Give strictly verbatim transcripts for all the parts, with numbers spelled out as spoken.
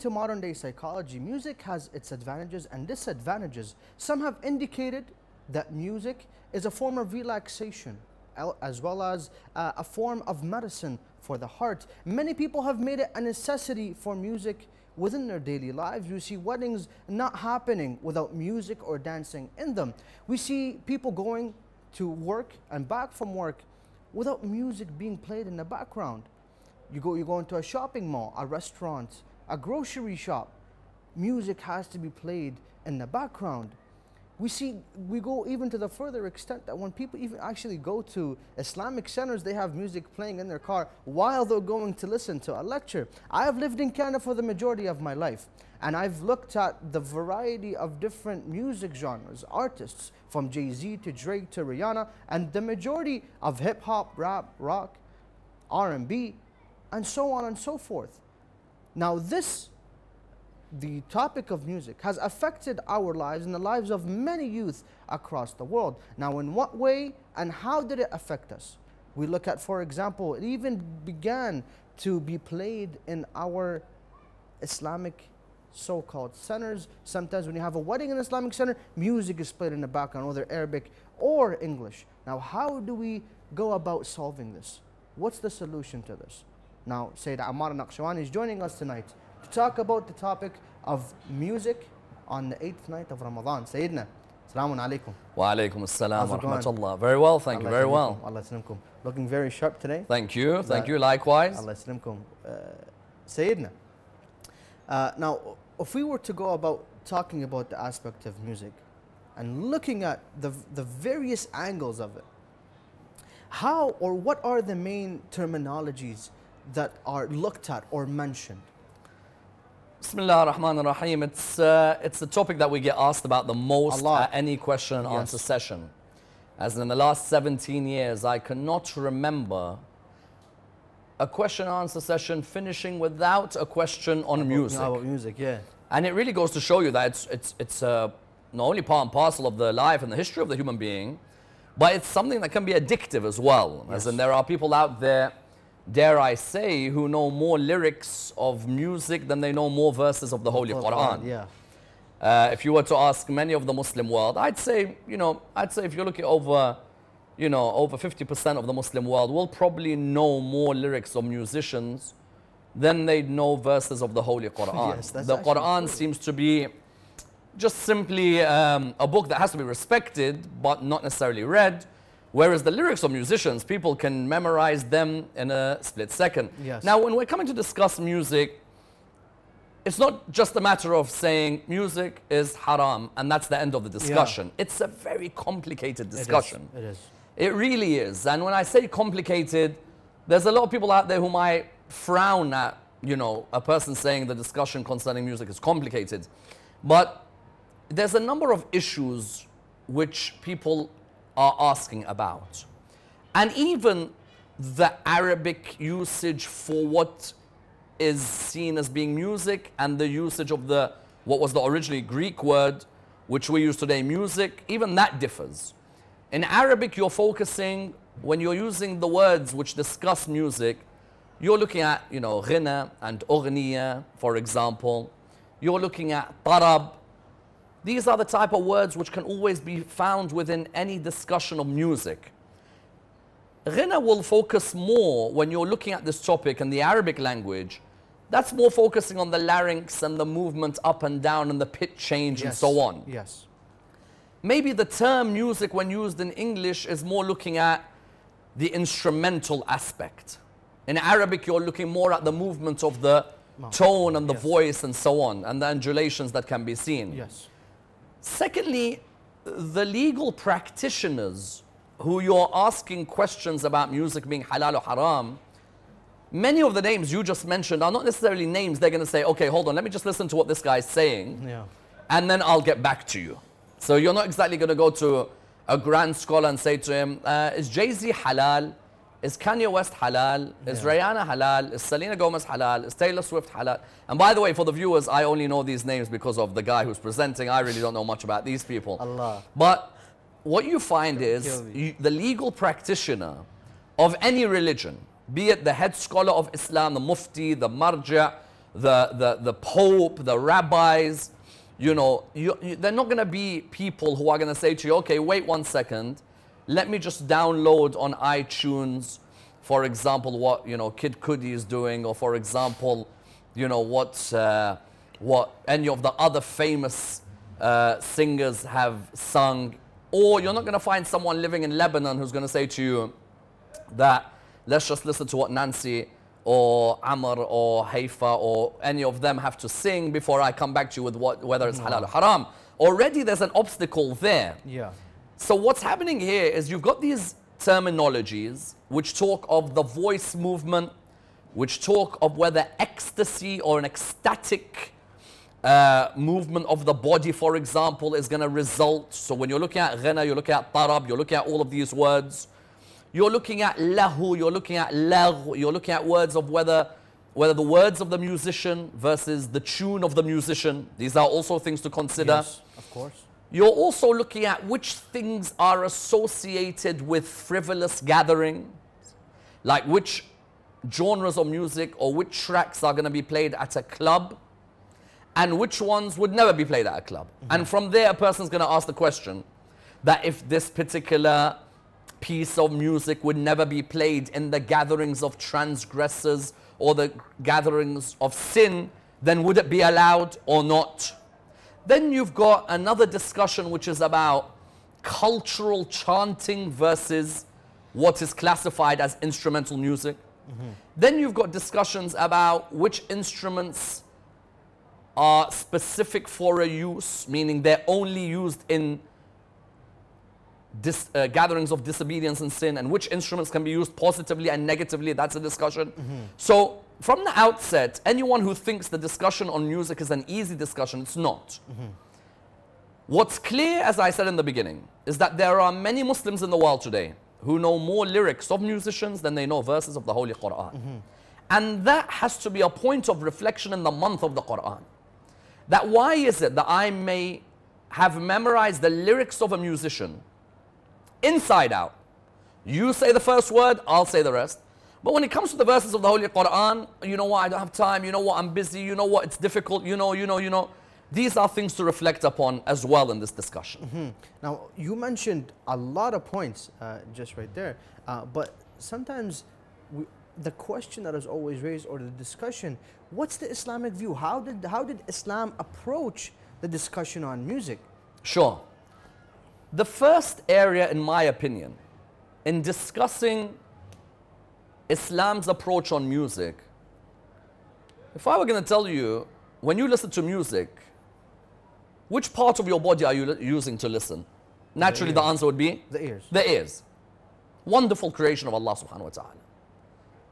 to modern day psychology, music has its advantages and disadvantages. Some have indicated that music is a form of relaxation as well as uh, a form of medicine for the heart. Many people have made it a necessity for music within their daily lives. You see weddings not happening without music or dancing in them. We see people going to work and back from work without music being played in the background. You go, you go into a shopping mall, a restaurant, a grocery shop. Music has to be played in the background. We see, we go even to the further extent that when people even actually go to Islamic centers, they have music playing in their car while they're going to listen to a lecture. I have lived in Canada for the majority of my life, and I've looked at the variety of different music genres, artists, from Jay-Z to Drake to Rihanna, and the majority of hip-hop, rap, rock, R and B, and so on and so forth. Now this, the topic of music has affected our lives and the lives of many youth across the world. Now, in what way and how did it affect us? We look at, for example, it even began to be played in our Islamic so-called centers. Sometimes when you have a wedding in an Islamic center, music is played in the background, whether Arabic or English. Now, how do we go about solving this? What's the solution to this? Now, Sayyid Ammar Nakshawani is joining us tonight to talk about the topic of music on the eighth night of Ramadan. Sayyidina, Assalamu alaikum. Wa alaikum assalam wa rahmatullah. Very well, thank you, very well. Allah Islamkum. Looking very sharp today. Thank you, thank you, likewise. Allah Islamkum. Sayyidina, now if we were to go about talking about the aspect of music and looking at the, the various angles of it, how or what are the main terminologies that are looked at or mentioned? Bismillah ar-Rahman ar-Rahim. It's, uh, it's the topic that we get asked about the most at any question and yes. answer session. As in the last seventeen years, I cannot remember a question and answer session finishing without a question on about, music. About music, yeah. And it really goes to show you that it's, it's, it's uh, not only part and parcel of the life and the history of the human being, but it's something that can be addictive as well. Yes. As in there are people out there, dare I say, who know more lyrics of music than they know more verses of the Holy Quran. Yeah. Uh, if you were to ask many of the Muslim world, I'd say, you know, I'd say if you look at over, you know, over fifty percent of the Muslim world will probably know more lyrics of musicians than they know verses of the Holy Quran. Yes, that's the Quran true. Seems to be just simply um, a book that has to be respected but not necessarily read. Whereas the lyrics of musicians, people can memorize them in a split second. Yes. Now, when we're coming to discuss music, it's not just a matter of saying music is haram and that's the end of the discussion. Yeah. It's a very complicated discussion. It is. It is. It really is. And when I say complicated, there's a lot of people out there who might frown at, you know, a person saying the discussion concerning music is complicated. But there's a number of issues which people are asking about, and even the Arabic usage for what is seen as being music and the usage of the what was the originally Greek word which we use today, music, even that differs. In Arabic, you're focusing, when you're using the words which discuss music, you're looking at, you know, ghina and oghniya, for example. You're looking at tarab. These are the type of words which can always be found within any discussion of music. Ghina will focus more when you're looking at this topic in the Arabic language. That's more focusing on the larynx and the movement up and down and the pitch change yes. and so on. Yes. Maybe the term music when used in English is more looking at the instrumental aspect. In Arabic, you're looking more at the movement of the tone and the yes. voice and so on, and the undulations that can be seen. Yes. Secondly, the legal practitioners who you're asking questions about music being halal or haram, many of the names you just mentioned are not necessarily names they're going to say, okay, hold on, let me just listen to what this guy's saying, yeah. and then I'll get back to you. So you're not exactly going to go to a grand scholar and say to him, uh, is Jay-Z halal? Is Kanye West halal? Yeah. Is Rihanna halal? Is Selena Gomez halal? Is Taylor Swift halal? And by the way, for the viewers, I only know these names because of the guy who's presenting. I really don't know much about these people. Allah. But what you find don't is you, the legal practitioner of any religion, be it the head scholar of Islam, the mufti, the marja, the, the, the Pope, the rabbis, you know, you, you, they're not going to be people who are going to say to you, okay, wait one second, let me just download on iTunes, for example, what, you know, Kid Cudi is doing, or for example, you know, what, uh, what any of the other famous uh, singers have sung. Or you're not going to find someone living in Lebanon who's going to say to you that let's just listen to what Nancy or Amr or Haifa or any of them have to sing before I come back to you with what, whether it's no. halal or haram. Already there's an obstacle there. Yeah. So what's happening here is you've got these terminologies which talk of the voice movement, which talk of whether ecstasy or an ecstatic Uh, movement of the body, for example, is going to result. So when you're looking at ghana, you're looking at tarab, you're looking at all of these words, you're looking at lahu, you're looking at lagh, you're looking at words of whether whether the words of the musician versus the tune of the musician. These are also things to consider. Yes, of course. You're also looking at which things are associated with frivolous gathering, like which genres of music or which tracks are going to be played at a club, and which ones would never be played at a club. Mm-hmm. And from there, a person's going to ask the question that if this particular piece of music would never be played in the gatherings of transgressors or the gatherings of sin, then would it be allowed or not? Then you've got another discussion which is about cultural chanting versus what is classified as instrumental music. Mm-hmm. Then you've got discussions about which instruments are specific for a use, meaning they're only used in dis, uh, gatherings of disobedience and sin, and which instruments can be used positively and negatively. That's a discussion. Mm-hmm. So from the outset, anyone who thinks the discussion on music is an easy discussion, it's not. Mm-hmm. What's clear, as I said in the beginning, is that there are many Muslims in the world today who know more lyrics of musicians than they know verses of the Holy Quran. Mm-hmm. And that has to be a point of reflection in the month of the Quran. That why is it that I may have memorized the lyrics of a musician inside out? You say the first word, I'll say the rest. But when it comes to the verses of the Holy Quran, you know what, I don't have time, you know what, I'm busy, you know what, it's difficult, you know, you know, you know. These are things to reflect upon as well in this discussion. Mm-hmm. Now, you mentioned a lot of points uh, just right there, uh, but sometimes we, the question that is always raised, or the discussion, what's the Islamic view? How did, how did Islam approach the discussion on music? Sure. The first area, in my opinion, in discussing Islam's approach on music, if I were going to tell you, when you listen to music, which part of your body are you using to listen? Naturally, the, the answer would be? The ears. The ears. Wonderful creation of Allah subhanahu wa ta'ala.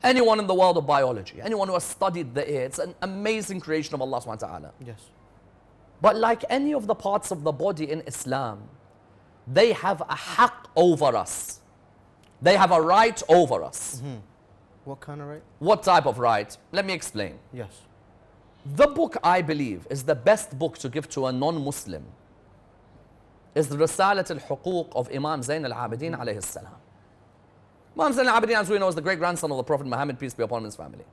Anyone in the world of biology, anyone who has studied the ear, it's an amazing creation of Allah subhanahu wa ta'ala. Yes. But like any of the parts of the body in Islam, they have a haqq over us. They have a right over us. Mm-hmm. What kind of right? What type of right? Let me explain. Yes. The book, I believe, is the best book to give to a non-Muslim. It's the Risalat al-Hukuq of Imam Zain al-Abidin mm-hmm. alayhi salam. Imam Zain al-Abidin, as we know, is the great-grandson of the Prophet Muhammad, peace be upon his family.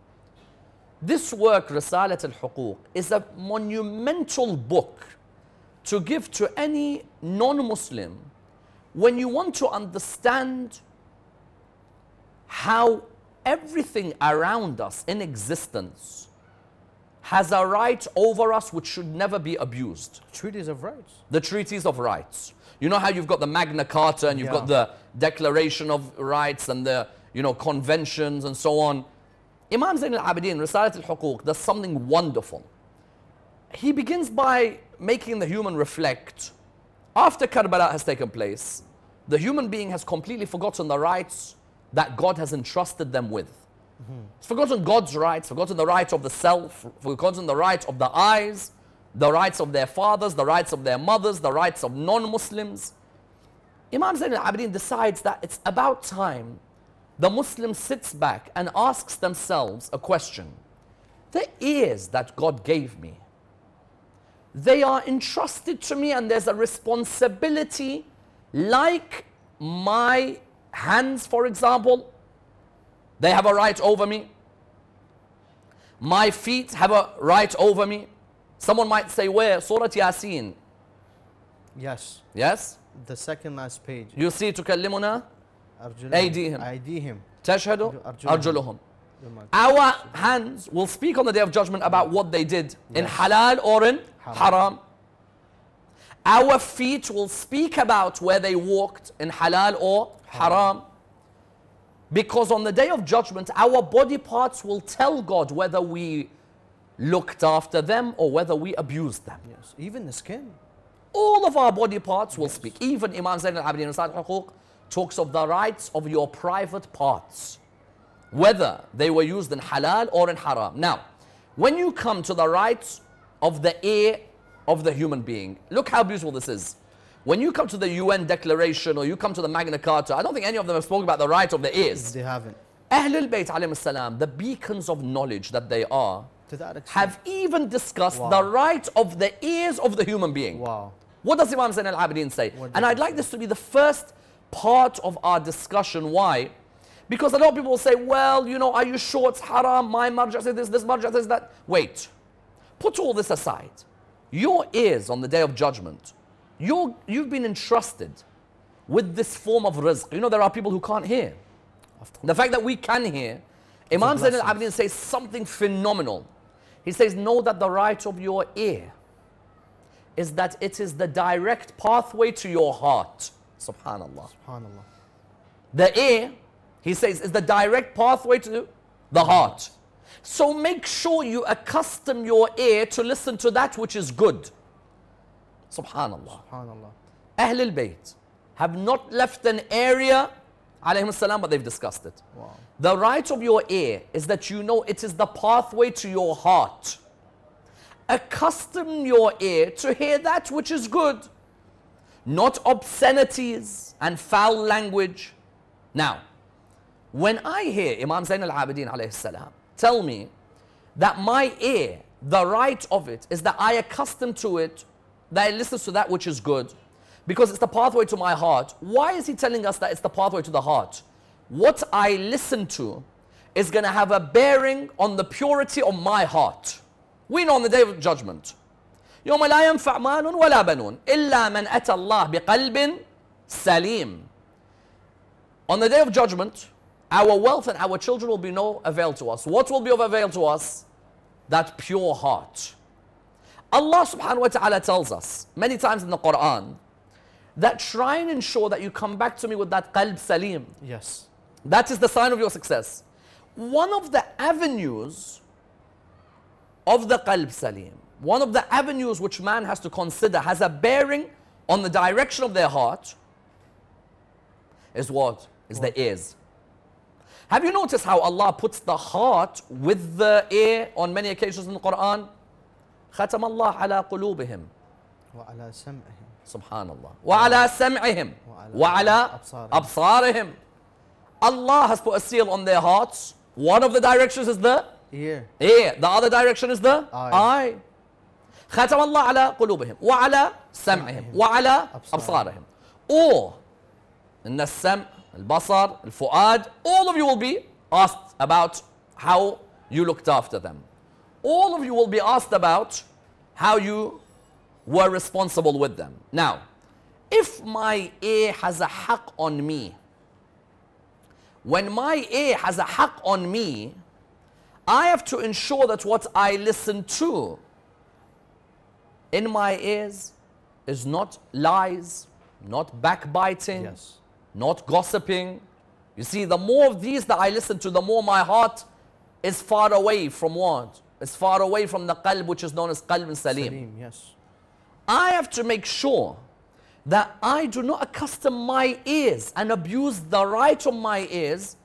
This work, Risalat al-Hukuq, is a monumental book to give to any non-Muslim when you want to understand how everything around us in existence has a right over us which should never be abused. Treaties of rights. The treaties of rights. You know how you've got the Magna Carta and you've yeah. got the Declaration of Rights and the, you know, conventions and so on. Imam Zain al-Abidin, Risalat al-Hukuq, does something wonderful. He begins by making the human reflect. After Karbala has taken place, the human being has completely forgotten the rights that God has entrusted them with. Mm-hmm. It's forgotten God's rights, forgotten the rights of the self, forgotten the rights of the eyes, the rights of their fathers, the rights of their mothers, the rights of non-Muslims. Imam Zain al-Abidin decides that it's about time the Muslim sits back and asks themselves a question. The ears that God gave me, they are entrusted to me, and there's a responsibility, like my hands, for example, they have a right over me. My feet have a right over me. Someone might say, where? Surah Yasin. Yes. Yes? The second last page. You see, تُكَلِّمُنَا أَيْدِيهِمْ أَيْدِيهِمْ تَشْهَدُ أَرْجُلُهُمْ. Our hands will speak on the Day of Judgment about what they did, yes, in halal or in haram. haram. Our feet will speak about where they walked in halal or haram. haram. Because on the Day of Judgment, our body parts will tell God whether we looked after them or whether we abused them. Yes, even the skin. All of our body parts will yes. speak. Even Imam Zain al-Abidin Risalat al-Hukuq talks of the rights of your private parts, whether they were used in halal or in haram. Now, when you come to the rights of the ear of the human being, look how beautiful this is. When you come to the U N Declaration or you come to the Magna Carta, I don't think any of them have spoken about the right of the ears. They haven't. Ahlul Bayt alayhim salam, the beacons of knowledge that they are, to that extent, have even discussed wow. the right of the ears of the human being. Wow. What does Imam Zain al-Abidin say? And I'd like this to be the first part of our discussion. Why? Because a lot of people will say, well, you know, are you sure it's haram? My marja says this, this marja says that. Wait. Put all this aside. Your ears on the Day of Judgment, you're, you've been entrusted with this form of rizq. You know, there are people who can't hear. The fact that we can hear, it's Imam Zain al-Abidin says something phenomenal. He says, know that the right of your ear is that it is the direct pathway to your heart. Subhanallah. Subhanallah. The ear, he says, is the direct pathway to the heart. So make sure you accustom your ear to listen to that which is good. Subhanallah. Subhanallah. Ahlul Bayt have not left an area, alayhim salam, but they've discussed it. Wow. The right of your ear is that you know it is the pathway to your heart. Accustom your ear to hear that which is good, not obscenities and foul language. Now, when I hear Imam Zain al-Abidin alayhi salam tell me that my ear, the right of it, is that I accustom to it, that it listens to that which is good, because it's the pathway to my heart, why is he telling us that it's the pathway to the heart? What I listen to is going to have a bearing on the purity of my heart. We know on the Day of Judgment, يوم لا ينفع مال ولا بنون إلا من أتى الله بقلب سليم. On the Day of Judgment, our wealth and our children will be no avail to us. What will be of avail to us? That pure heart. Allah subhanahu wa ta'ala tells us many times in the Quran that try and ensure that you come back to me with that qalb salim. Yes. That is the sign of your success. One of the avenues of the qalb salim, one of the avenues which man has to consider has a bearing on the direction of their heart is what? Is what? The ears. Have you noticed how Allah puts the heart with the ear on many occasions in the Quran? خَتَمَ اللَّهُ عَلَىٰ قُلُوبِهِمْ وَعَلَىٰ سَمْعِهِمْ. Subhanallah. وَعَلَىٰ سَمْعِهِمْ وَعَلَىٰ أَبْصَارِهِمْ. Allah has put a seal on their hearts. One of the directions is the ear. ear. The other direction is the eye. خَتَمَ اللَّهُ عَلَىٰ قُلُوبِهِمْ وَعَلَىٰ سَمْعِهِمْ وَعَلَىٰ أَبْصَارِهِمْ. Or, إِنَّ السَّمْعِ Al-Basar, Al-Fu'ad, all of you will be asked about how you looked after them. All of you will be asked about how you were responsible with them. Now, if my ear has a haqq on me, when my ear has a haqq on me, I have to ensure that what I listen to in my ears is not lies, not backbiting. Yes. Not gossiping. You see, the more of these that I listen to, the more my heart is far away from what? It's far away from the qalb, which is known as qalb and salim. Salim, yes. I have to make sure that I do not accustom my ears and abuse the right of my ears,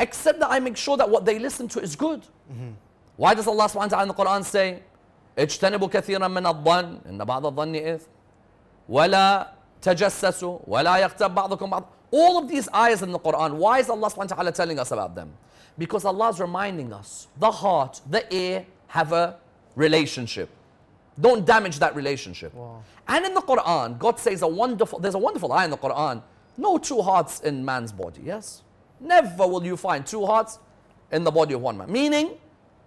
except that I make sure that what they listen to is good. Mm-hmm. Why does Allah subhanahu wa ta'ala in the Quran say, اجتنبوا كثيرا من الظن إن بعض الظن إثم ولا تجسسوا ولا يغتب بعضكم بعض. All of these ayahs in the Quran, why is Allah subhanahu wa ta'ala telling us about them? Because Allah is reminding us, the heart, the ear have a relationship. Don't damage that relationship. Wow. And in the Quran, God says a wonderful, there's a wonderful ayah in the Quran, no two hearts in man's body, yes? Never will you find two hearts in the body of one man. Meaning,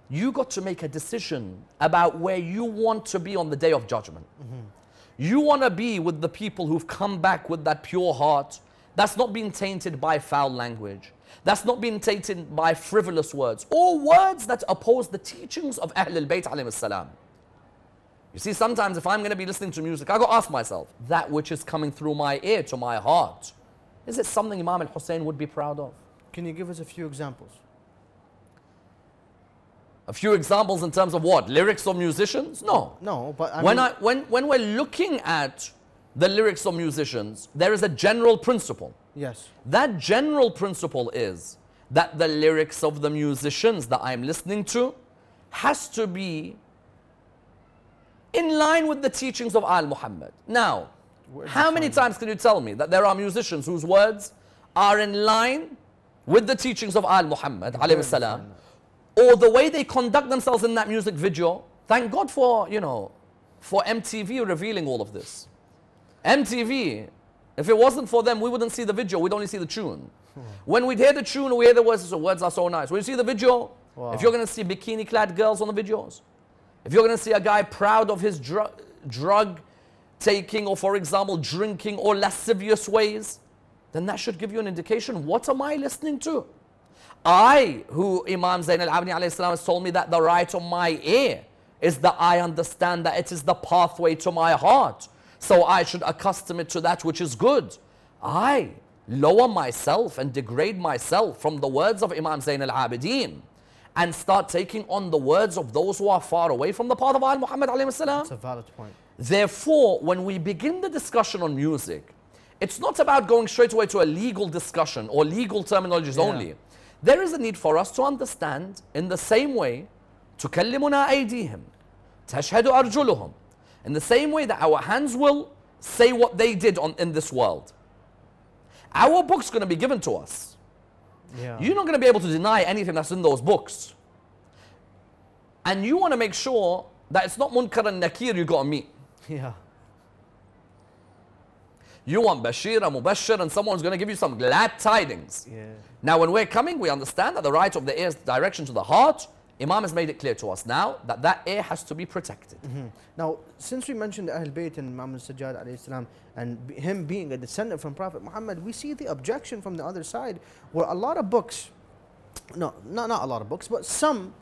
you got to make a decision about where you want to be on the Day of Judgment. Mm-hmm. You want to be with the people who've come back with that pure heart. That's not being tainted by foul language. That's not being tainted by frivolous words or words that oppose the teachings of Ahlul Bayt alayhi salam. You see, sometimes if I'm going to be listening to music, I got to ask myself, that which is coming through my ear to my heart, is it something Imam Al-Hussein would be proud of? Can you give us a few examples? A few examples in terms of what? Lyrics or musicians? No. No, but I mean when, I, when, when we're looking at the lyrics of musicians, there is a general principle. Yes. That general principle is that the lyrics of the musicians that I'm listening to has to be in line with the teachings of Al-Muhammad. Now, how many times can you tell me that there are musicians whose words are in line with the teachings of Al-Muhammad alayhi salam, or the way they conduct themselves in that music video? Thank God for, you know, for M T V revealing all of this. M T V, if it wasn't for them, we wouldn't see the video, we'd only see the tune. Hmm. When we'd hear the tune, we hear the words, the words are so nice. When you see the video, wow. If you're going to see bikini-clad girls on the videos, if you're going to see a guy proud of his dr drug-taking or, for example, drinking or lascivious ways, then that should give you an indication, what am I listening to? I, who Imam Zain al-Abidin alayhi salam has told me that the right of my ear is that I understand that it is the pathway to my heart. So I should accustom it to that which is good. I lower myself and degrade myself from the words of Imam Zain al-Abidin and start taking on the words of those who are far away from the path of Al-Muhammad alayhi salam. That's a valid point. Therefore, when we begin the discussion on music, it's not about going straight away to a legal discussion or legal terminologies yeah. only. There is a need for us to understand, in the same way, تُكَلِّمُنَا أَيْدِيهِمْ تَشْهَدُ أَرْجُلُهُمْ, in the same way that our hands will say what they did on, in this world. Our book's going to be given to us. Yeah. You're not going to be able to deny anything that's in those books. And you want to make sure that it's not Munkar and Nakir you got to meet. Yeah. You want Bashir and Mubashir and someone's going to give you some glad tidings. Yeah. Now when we're coming, we understand that the right of the ear is the direction to the heart. Imam has made it clear to us now that that ear has to be protected. Mm-hmm. Now, since we mentioned Ahlul Bayt and Imam al-Sajjad alayhi salam and him being a descendant from Prophet Muhammad, we see the objection from the other side where a lot of books, no, not, not a lot of books, but some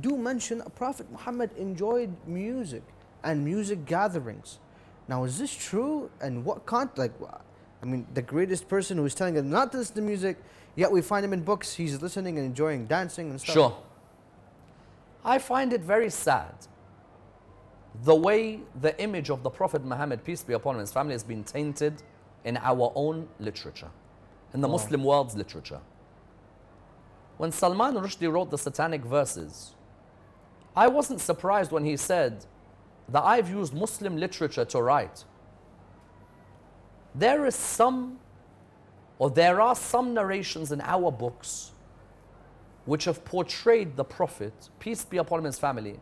do mention Prophet Muhammad enjoyed music and music gatherings. Now, is this true? And what can't, like, I mean, the greatest person who is telling us not to listen to music, yet we find him in books, he's listening and enjoying dancing and stuff. Sure. I find it very sad the way the image of the Prophet Muhammad, peace be upon him, his family, has been tainted in our own literature, in the oh. Muslim world's literature. When Salman Rushdie wrote the Satanic Verses, I wasn't surprised when he said that I've used Muslim literature to write. There is some, or there are some narrations in our books which have portrayed the Prophet, peace be upon him and his family,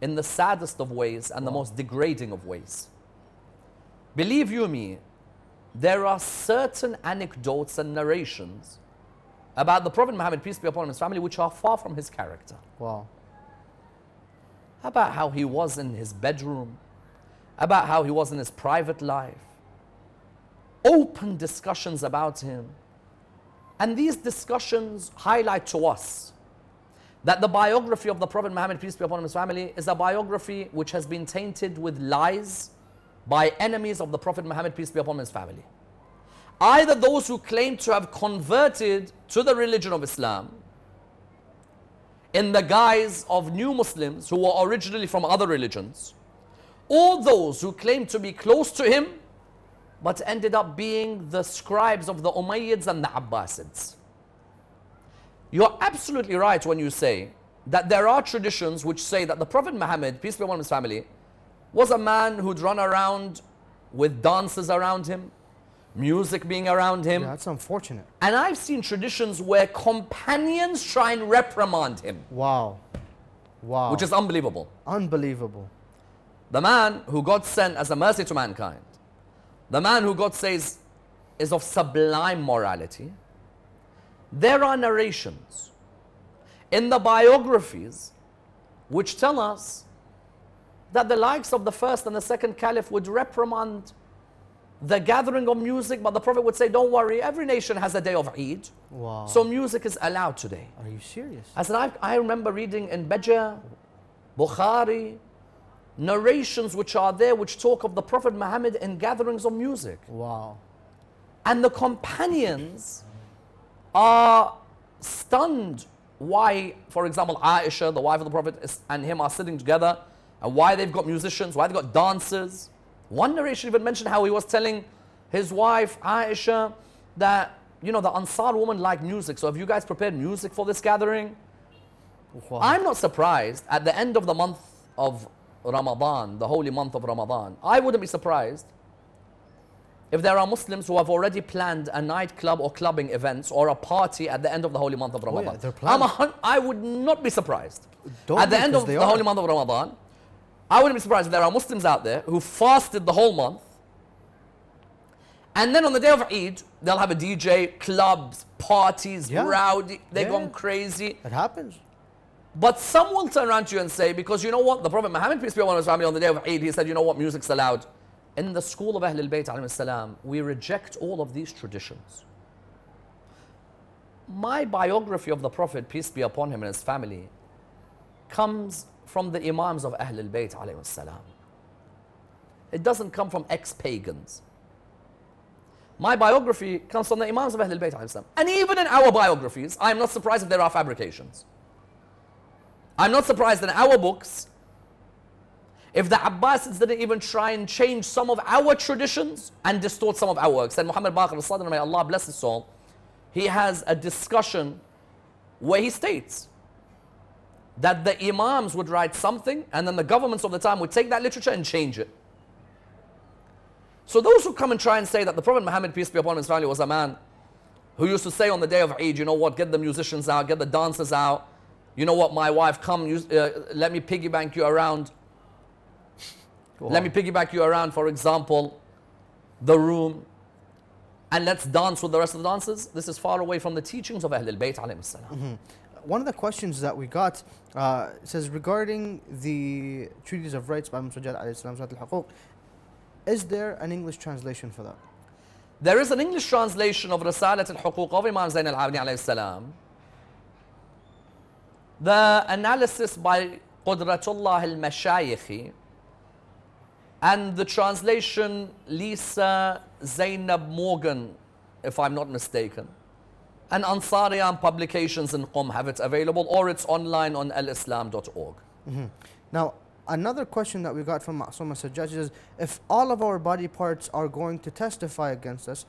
in the saddest of ways and wow. the most degrading of ways. Believe you me, there are certain anecdotes and narrations about the Prophet Muhammad, peace be upon him and his family, which are far from his character. Wow. About how he was in his bedroom, about how he was in his private life, open discussions about him. And these discussions highlight to us that the biography of the Prophet Muhammad, peace be upon him and his family, is a biography which has been tainted with lies by enemies of the Prophet Muhammad, peace be upon him and his family. Either those who claim to have converted to the religion of Islam in the guise of new Muslims who were originally from other religions, or those who claim to be close to him but ended up being the scribes of the Umayyads and the Abbasids. You're absolutely right when you say that there are traditions which say that the Prophet Muhammad, peace be upon him and his family, was a man who'd run around with dances around him, music being around him. Yeah, that's unfortunate. And I've seen traditions where companions try and reprimand him. Wow. Wow. Which is unbelievable. Unbelievable. The man who God sent as a mercy to mankind, the man who God says is of sublime morality. There are narrations in the biographies which tell us that the likes of the first and the second caliph would reprimand the gathering of music, but the Prophet would say, don't worry, every nation has a day of Eid. Wow. So music is allowed today. Are you serious? I said, I, I remember reading in Baja, Bukhari, narrations which are there which talk of the Prophet Muhammad in gatherings of music. Wow. And the companions are stunned why, for example, Aisha, the wife of the Prophet, is, and him are sitting together, and why they've got musicians, why they've got dancers. One narration even mentioned how he was telling his wife, Aisha, that, you know, the Ansar woman liked music, so have you guys prepared music for this gathering? Wow. I'm not surprised at the end of the month of Ramadan, the holy month of Ramadan. I wouldn't be surprised if there are Muslims who have already planned a nightclub or clubbing events or a party at the end of the holy month of Ramadan. Oh yeah, I'm a, I would not be surprised. Don't at the end of the are. holy month of Ramadan, I wouldn't be surprised if there are Muslims out there who fasted the whole month, and then on the day of Eid, they'll have a D J, clubs, parties, yeah. rowdy, they've yeah. gone crazy. It happens. But some will turn around to you and say, because you know what, the Prophet Muhammad, peace be upon his family, on the day of Eid, he said, you know what, music's allowed. In the school of Ahlul Bayt alayhi salam, we reject all of these traditions. My biography of the Prophet, peace be upon him and his family, comes from the Imams of Ahlul Bayt alayhi salam. It doesn't come from ex-pagans. My biography comes from the Imams of Ahlul Bayt alayhi salam. And even in our biographies, I'm not surprised if there are fabrications. I'm not surprised in our books if the Abbasids didn't even try and change some of our traditions and distort some of our works. And Muhammad Baqir al-Sadr, may Allah bless his soul, he has a discussion where he states that the Imams would write something and then the governments of the time would take that literature and change it. So those who come and try and say that the Prophet Muhammad, peace be upon his family, was a man who used to say on the day of Eid, you know what, get the musicians out, get the dancers out, you know what, my wife, come, you, uh, let me piggyback you around. Let me piggyback you around, for example, the room, and let's dance with the rest of the dancers. This is far away from the teachings of Ahlul Bayt alayhi salam. Mm -hmm. One of the questions that we got uh, says, regarding the treaties of rights by Imam Sajjad alayhi salam, Risalat al-Hukuq, is there an English translation for that? There is an English translation of Risalat al-Hukuq of Imam Zain al-Abidin alayhi salam. The analysis by Qudratullah al-Mashayikhi and the translation Lisa Zainab Morgan, if I'm not mistaken, and Ansariyan publications in Qum have it available, or it's online on al islam dot org. Mm-hmm. Now, another question that we got from Ma'suma Sajjad is, if all of our body parts are going to testify against us,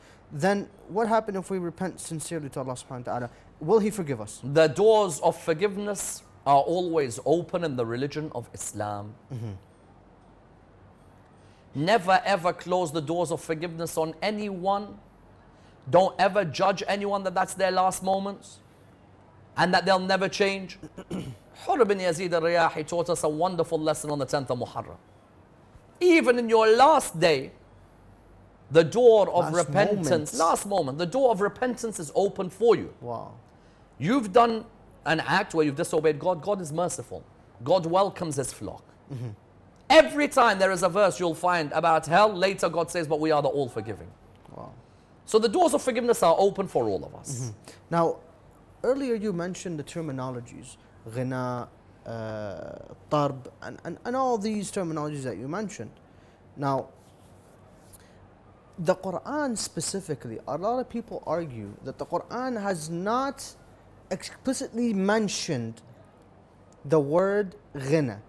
then what happens if we repent sincerely to Allah subhanahu wa ta'ala? Will He forgive us? The doors of forgiveness are always open in the religion of Islam. Mm-hmm. Never ever close the doors of forgiveness on anyone. Don't ever judge anyone that that's their last moments and that they'll never change. Hur bin Yazid al-Riyahi taught us a wonderful lesson on the tenth of Muharram. Even in your last day, the door of last repentance, moment. last moment, the door of repentance is open for you. Wow. You've done an act where you've disobeyed God. God is merciful. God welcomes His flock. Mm-hmm. Every time there is a verse you'll find about hell, later God says, but we are the all-forgiving. Wow. So the doors of forgiveness are open for all of us. Mm-hmm. Now, earlier you mentioned the terminologies, ghina, uh, tarb, and, and, and all these terminologies that you mentioned. Now, the Quran specifically, a lot of people argue that the Quran has not explicitly mentioned the word ghina.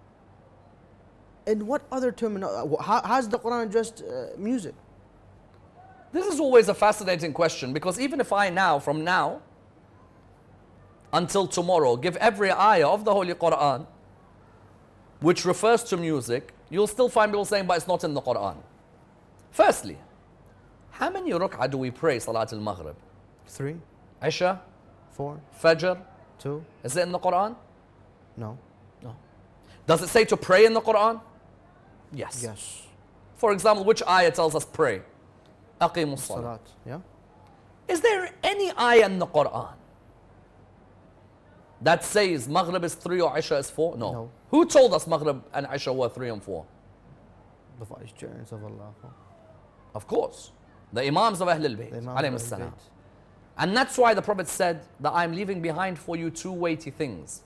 In what other terminology has the Quran addressed uh, music? This is always a fascinating question, because even if I now, from now until tomorrow, give every ayah of the Holy Quran which refers to music, you'll still find people saying, but it's not in the Quran. Firstly, how many rak'ah do we pray Salat al-Maghrib? Three. Isha? Four. Fajr? Two. Is it in the Quran? No. No. Does it say to pray in the Quran? Yes. Yes. For example, which ayah tells us pray? Aqimus Salat. Yeah. Is there any ayah in the Quran that says Maghrib is three or Isha is four? No. no. Who told us Maghrib and Isha were three and four? The forerunners of Allah. Of course. The Imams of Ahlul Bayt. Alayhim as-salam. And that's why the Prophet said that I'm leaving behind for you two weighty things.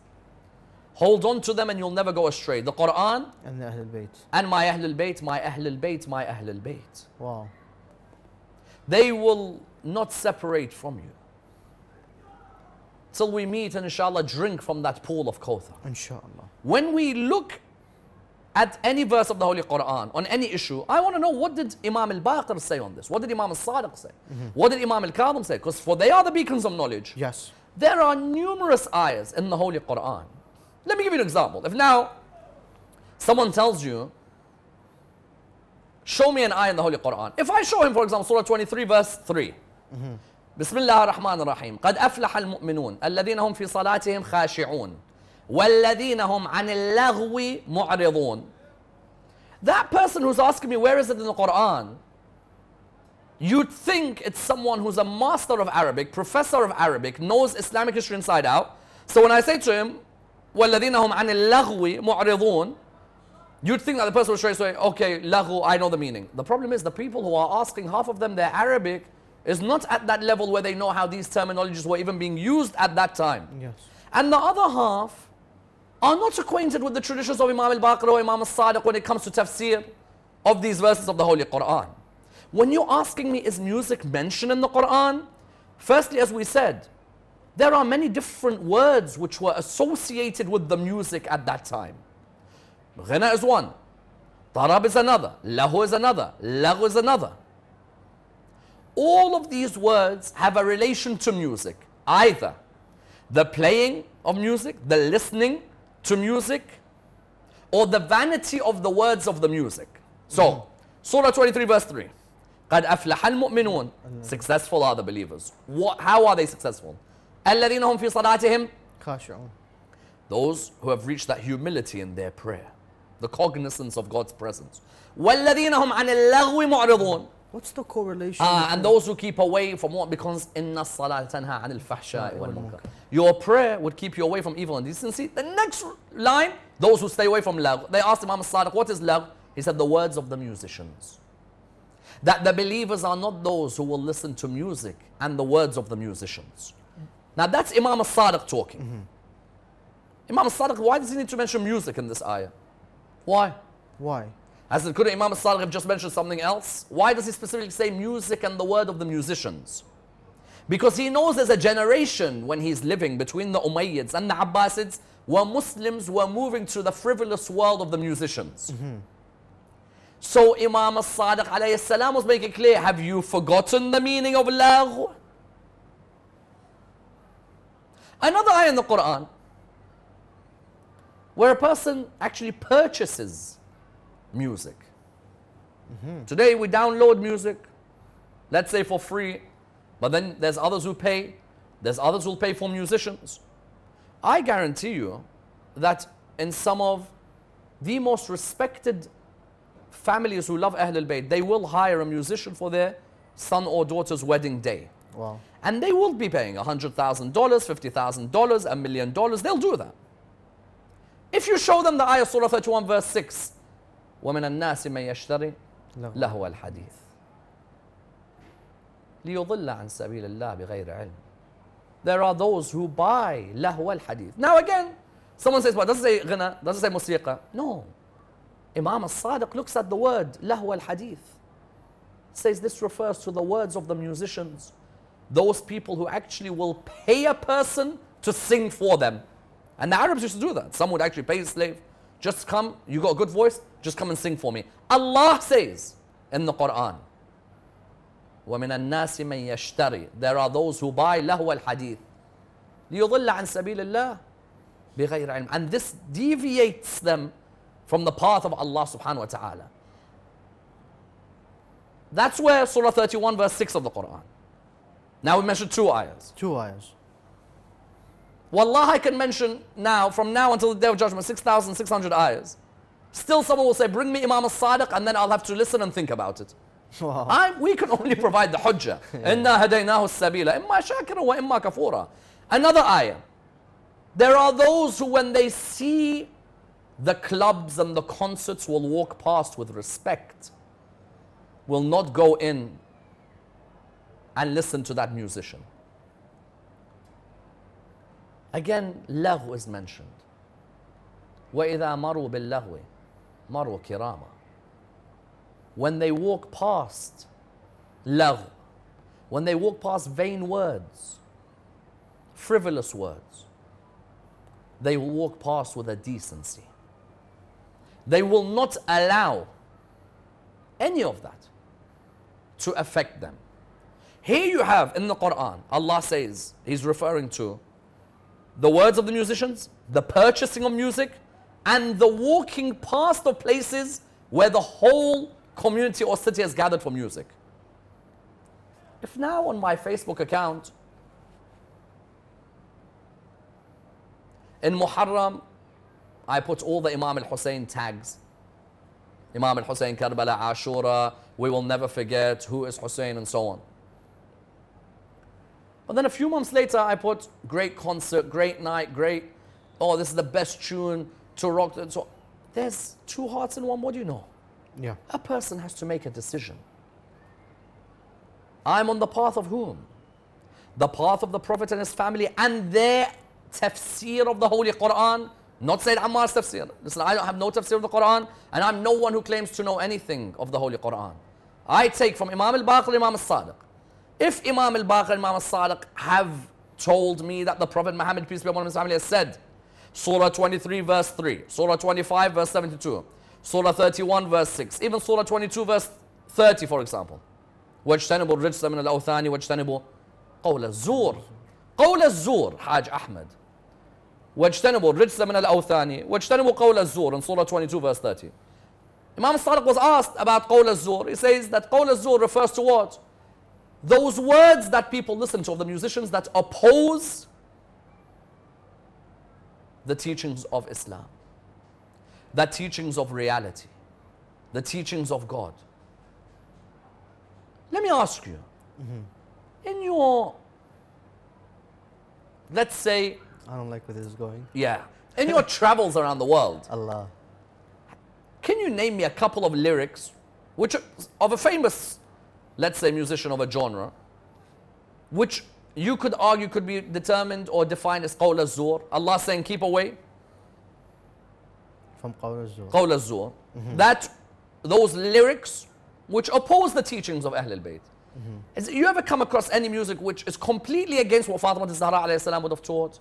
Hold on to them and you'll never go astray. The Quran and the Ahlul Bayt. And my Ahlul Bayt, my Ahlul Bayt, my Ahlul Bayt. Wow. They will not separate from you. Till we meet and inshallah drink from that pool of Kawthar. Inshallah. When we look at any verse of the Holy Quran, on any issue, I want to know, what did Imam Al-Baqir say on this? What did Imam Al-Sadiq say? Mm-hmm. What did Imam Al-Kadhim say? Because for they are the beacons of knowledge. Yes. There are numerous ayahs in the Holy Quran. Let me give you an example. If now someone tells you, show me an ayah in the Holy Quran. If I show him, for example, Surah twenty-three, verse three. Mm-hmm. Bismillah ar-Rahman ar-Rahim. قَدْ أَفْلَحَ الْمُؤْمِنُونَ الَّذِينَ هُمْ فِي صَلَاتِهِمْ خَاشِعُونَ وَالَّذِينَ هُمْ عَنِ اللَّغْوِ مُعْرِضُونَ. That person who's asking me, where is it in the Quran? You'd think it's someone who's a master of Arabic, professor of Arabic, knows Islamic history inside out. So when I say to him, وَالَّذِينَ هُمْ عَنِ اللَّغْوِ مُعْرِضُون, you'd think that the person would straight say, okay, laghu, I know the meaning. The problem is the people who are asking, half of them, their Arabic is not at that level where they know how these terminologies were even being used at that time. Yes. And the other half are not acquainted with the traditions of Imam Al-Baqir or Imam Al-Sadiq when it comes to tafsir of these verses of the Holy Quran. When you're asking me, is music mentioned in the Quran? Firstly, as we said, there are many different words which were associated with the music at that time. Ghina is one, Tarab is another, Lahu is another, Lagh is another. All of these words have a relation to music. Either the playing of music, the listening to music, or the vanity of the words of the music. So, Surah twenty-three verse three. قَدْ أَفْلَحَ الْمُؤْمِنُونَ. Successful are the believers. What, how are they successful? الَّذِينَ هُمْ فِي صَلَاتِهِمْ خَاشِعُونَ. Those who have reached that humility in their prayer, the cognizance of God's presence. وَالَّذِينَ هُمْ عَنِ اللَّغْوِ مُعْرِضُونَ. What's the correlation? Ah, and those who keep away from what? Because inna salat tanha anil fahsha'i wal munkar. Your prayer would keep you away from evil and indecency. The next line, those who stay away from lagh. They asked Imam Al-Sadiq, what is lagh? He said, the words of the musicians. That the believers are not those who will listen to music and the words of the musicians. Now that's Imam Al-Sadiq talking. Mm-hmm. Imam Al-Sadiq, why does he need to mention music in this ayah? Why? Why? I said, couldn't Imam Al-Sadiq have just mentioned something else? Why does he specifically say music and the word of the musicians? Because he knows there's a generation when he's living between the Umayyads and the Abbasids where Muslims were moving to the frivolous world of the musicians. Mm-hmm. So Imam Al-Sadiq alayhi salam was making clear, have you forgotten the meaning of lagh? Another ayah in the Quran where a person actually purchases music. Mm-hmm. Today we download music, let's say for free, but then there's others who pay, there's others who'll pay for musicians. I guarantee you that in some of the most respected families who love Ahlul Bayt, they will hire a musician for their son or daughter's wedding day. Wow. And they will be paying one hundred thousand dollars, fifty thousand dollars, a million dollars, they'll do that. If you show them the ayah Surah thirty-one verse six, وَمِنَ النَّاسِ مَنْ يَشْتَرِي لَهُوَ الْحَدِيثِ لِيُضِلَّ عَنْ سَبِيلِ اللَّهِ بِغَيْرِ عِلْمٍ. There are those who buy لَهُوَ الْحَدِيث. Now again, someone says, well, doesn't say غنى, doesn't say musiqa. No. Imam Al-Sadiq looks at the word لَهُوَ الْحَدِيث. Says this refers to the words of the musicians, those people who actually will pay a person to sing for them. And the Arabs used to do that. Some would actually pay a slave. Just come, you got a good voice, just come and sing for me. Allah says in the Quran, وَمِنَ النَّاسِ مَنْ يَشْتَرِي. There are those who buy لَهْوَ الْحَدِيثِ لِيُضِلَّ عَنْ سَبِيلِ اللَّهِ بِغَيْرِ عِلْمٍ. And this deviates them from the path of Allah subhanahu wa ta'ala. That's where Surah thirty-one verse six of the Quran. Now we mentioned two ayahs. Two ayahs. Wallah, I can mention now, from now until the Day of Judgment, six thousand six hundred ayahs. Still someone will say, bring me Imam Al-Sadiq, and then I'll have to listen and think about it. Wow. I, we can only provide the hujjah. Inna hadaynahu as-sabila, imma shakira wa imma kafura. Another ayah. There are those who, when they see the clubs and the concerts, will walk past with respect, will not go in and listen to that musician. Again, lahu is mentioned. وَإِذَا مَرُوا بِاللَّهْوِ مَرُوا كِرَامًا. When they walk past lahu, when they walk past vain words, frivolous words, they will walk past with a decency. They will not allow any of that to affect them. Here you have in the Quran, Allah says, He's referring to the words of the musicians, the purchasing of music, and the walking past of places where the whole community or city has gathered for music. If now on my Facebook account, in Muharram, I put all the Imam Al-Hussein tags. Imam Al-Hussein, Karbala, Ashura, we will never forget, who is Hussein, and so on. And then a few months later, I put great concert, great night, great, oh, this is the best tune to rock. And so there's two hearts in one body, you know. Yeah. A person has to make a decision. I'm on the path of whom? The path of the Prophet and his family and their tafsir of the Holy Quran, not Sayyid Ammar's tafsir. Listen, I don't have no tafsir of the Quran, and I'm no one who claims to know anything of the Holy Quran. I take from Imam Al-Baqir, Imam Al-Sadiq. If Imam Al-Baqir, Imam Al-Sadiq have told me that the Prophet Muhammad, peace be upon him, his family, has said, Surah twenty-three verse three, Surah twenty-five verse seventy-two, Surah thirty-one verse six, even Surah twenty-two verse thirty, for example, وَاجْتَنِبُوا الرِّجْسَ مِنَ الْأَوْثَانِ وَاجْتَنِبُوا قَوْلَ الزُّورِ. قول الزور حاج أحمد. واجتنبوا الرجس من الأوثان واجتنبوا قول الزور in Surah twenty-two verse thirty. Imam Sadiq was asked about قول الزور. He says that قول الزور refers to what? Those words that people listen to of the musicians that oppose the teachings of Islam, the teachings of reality, the teachings of God. Let me ask you, mm-hmm. in your Let's say... I don't like where this is going. Yeah. In your travels around the world... Allah. Can you name me a couple of lyrics which are of a famous, let's say, musician of a genre, which you could argue could be determined or defined as Qawl al-Zur? Allah saying, keep away. From Qawl al-Zur. Qawl al-Zur. Mm-hmm. That, those lyrics which oppose the teachings of Ahlul Bayt. Mm-hmm. Is, you ever come across any music which is completely against what Fatima Zahra alayhi salam would have taught?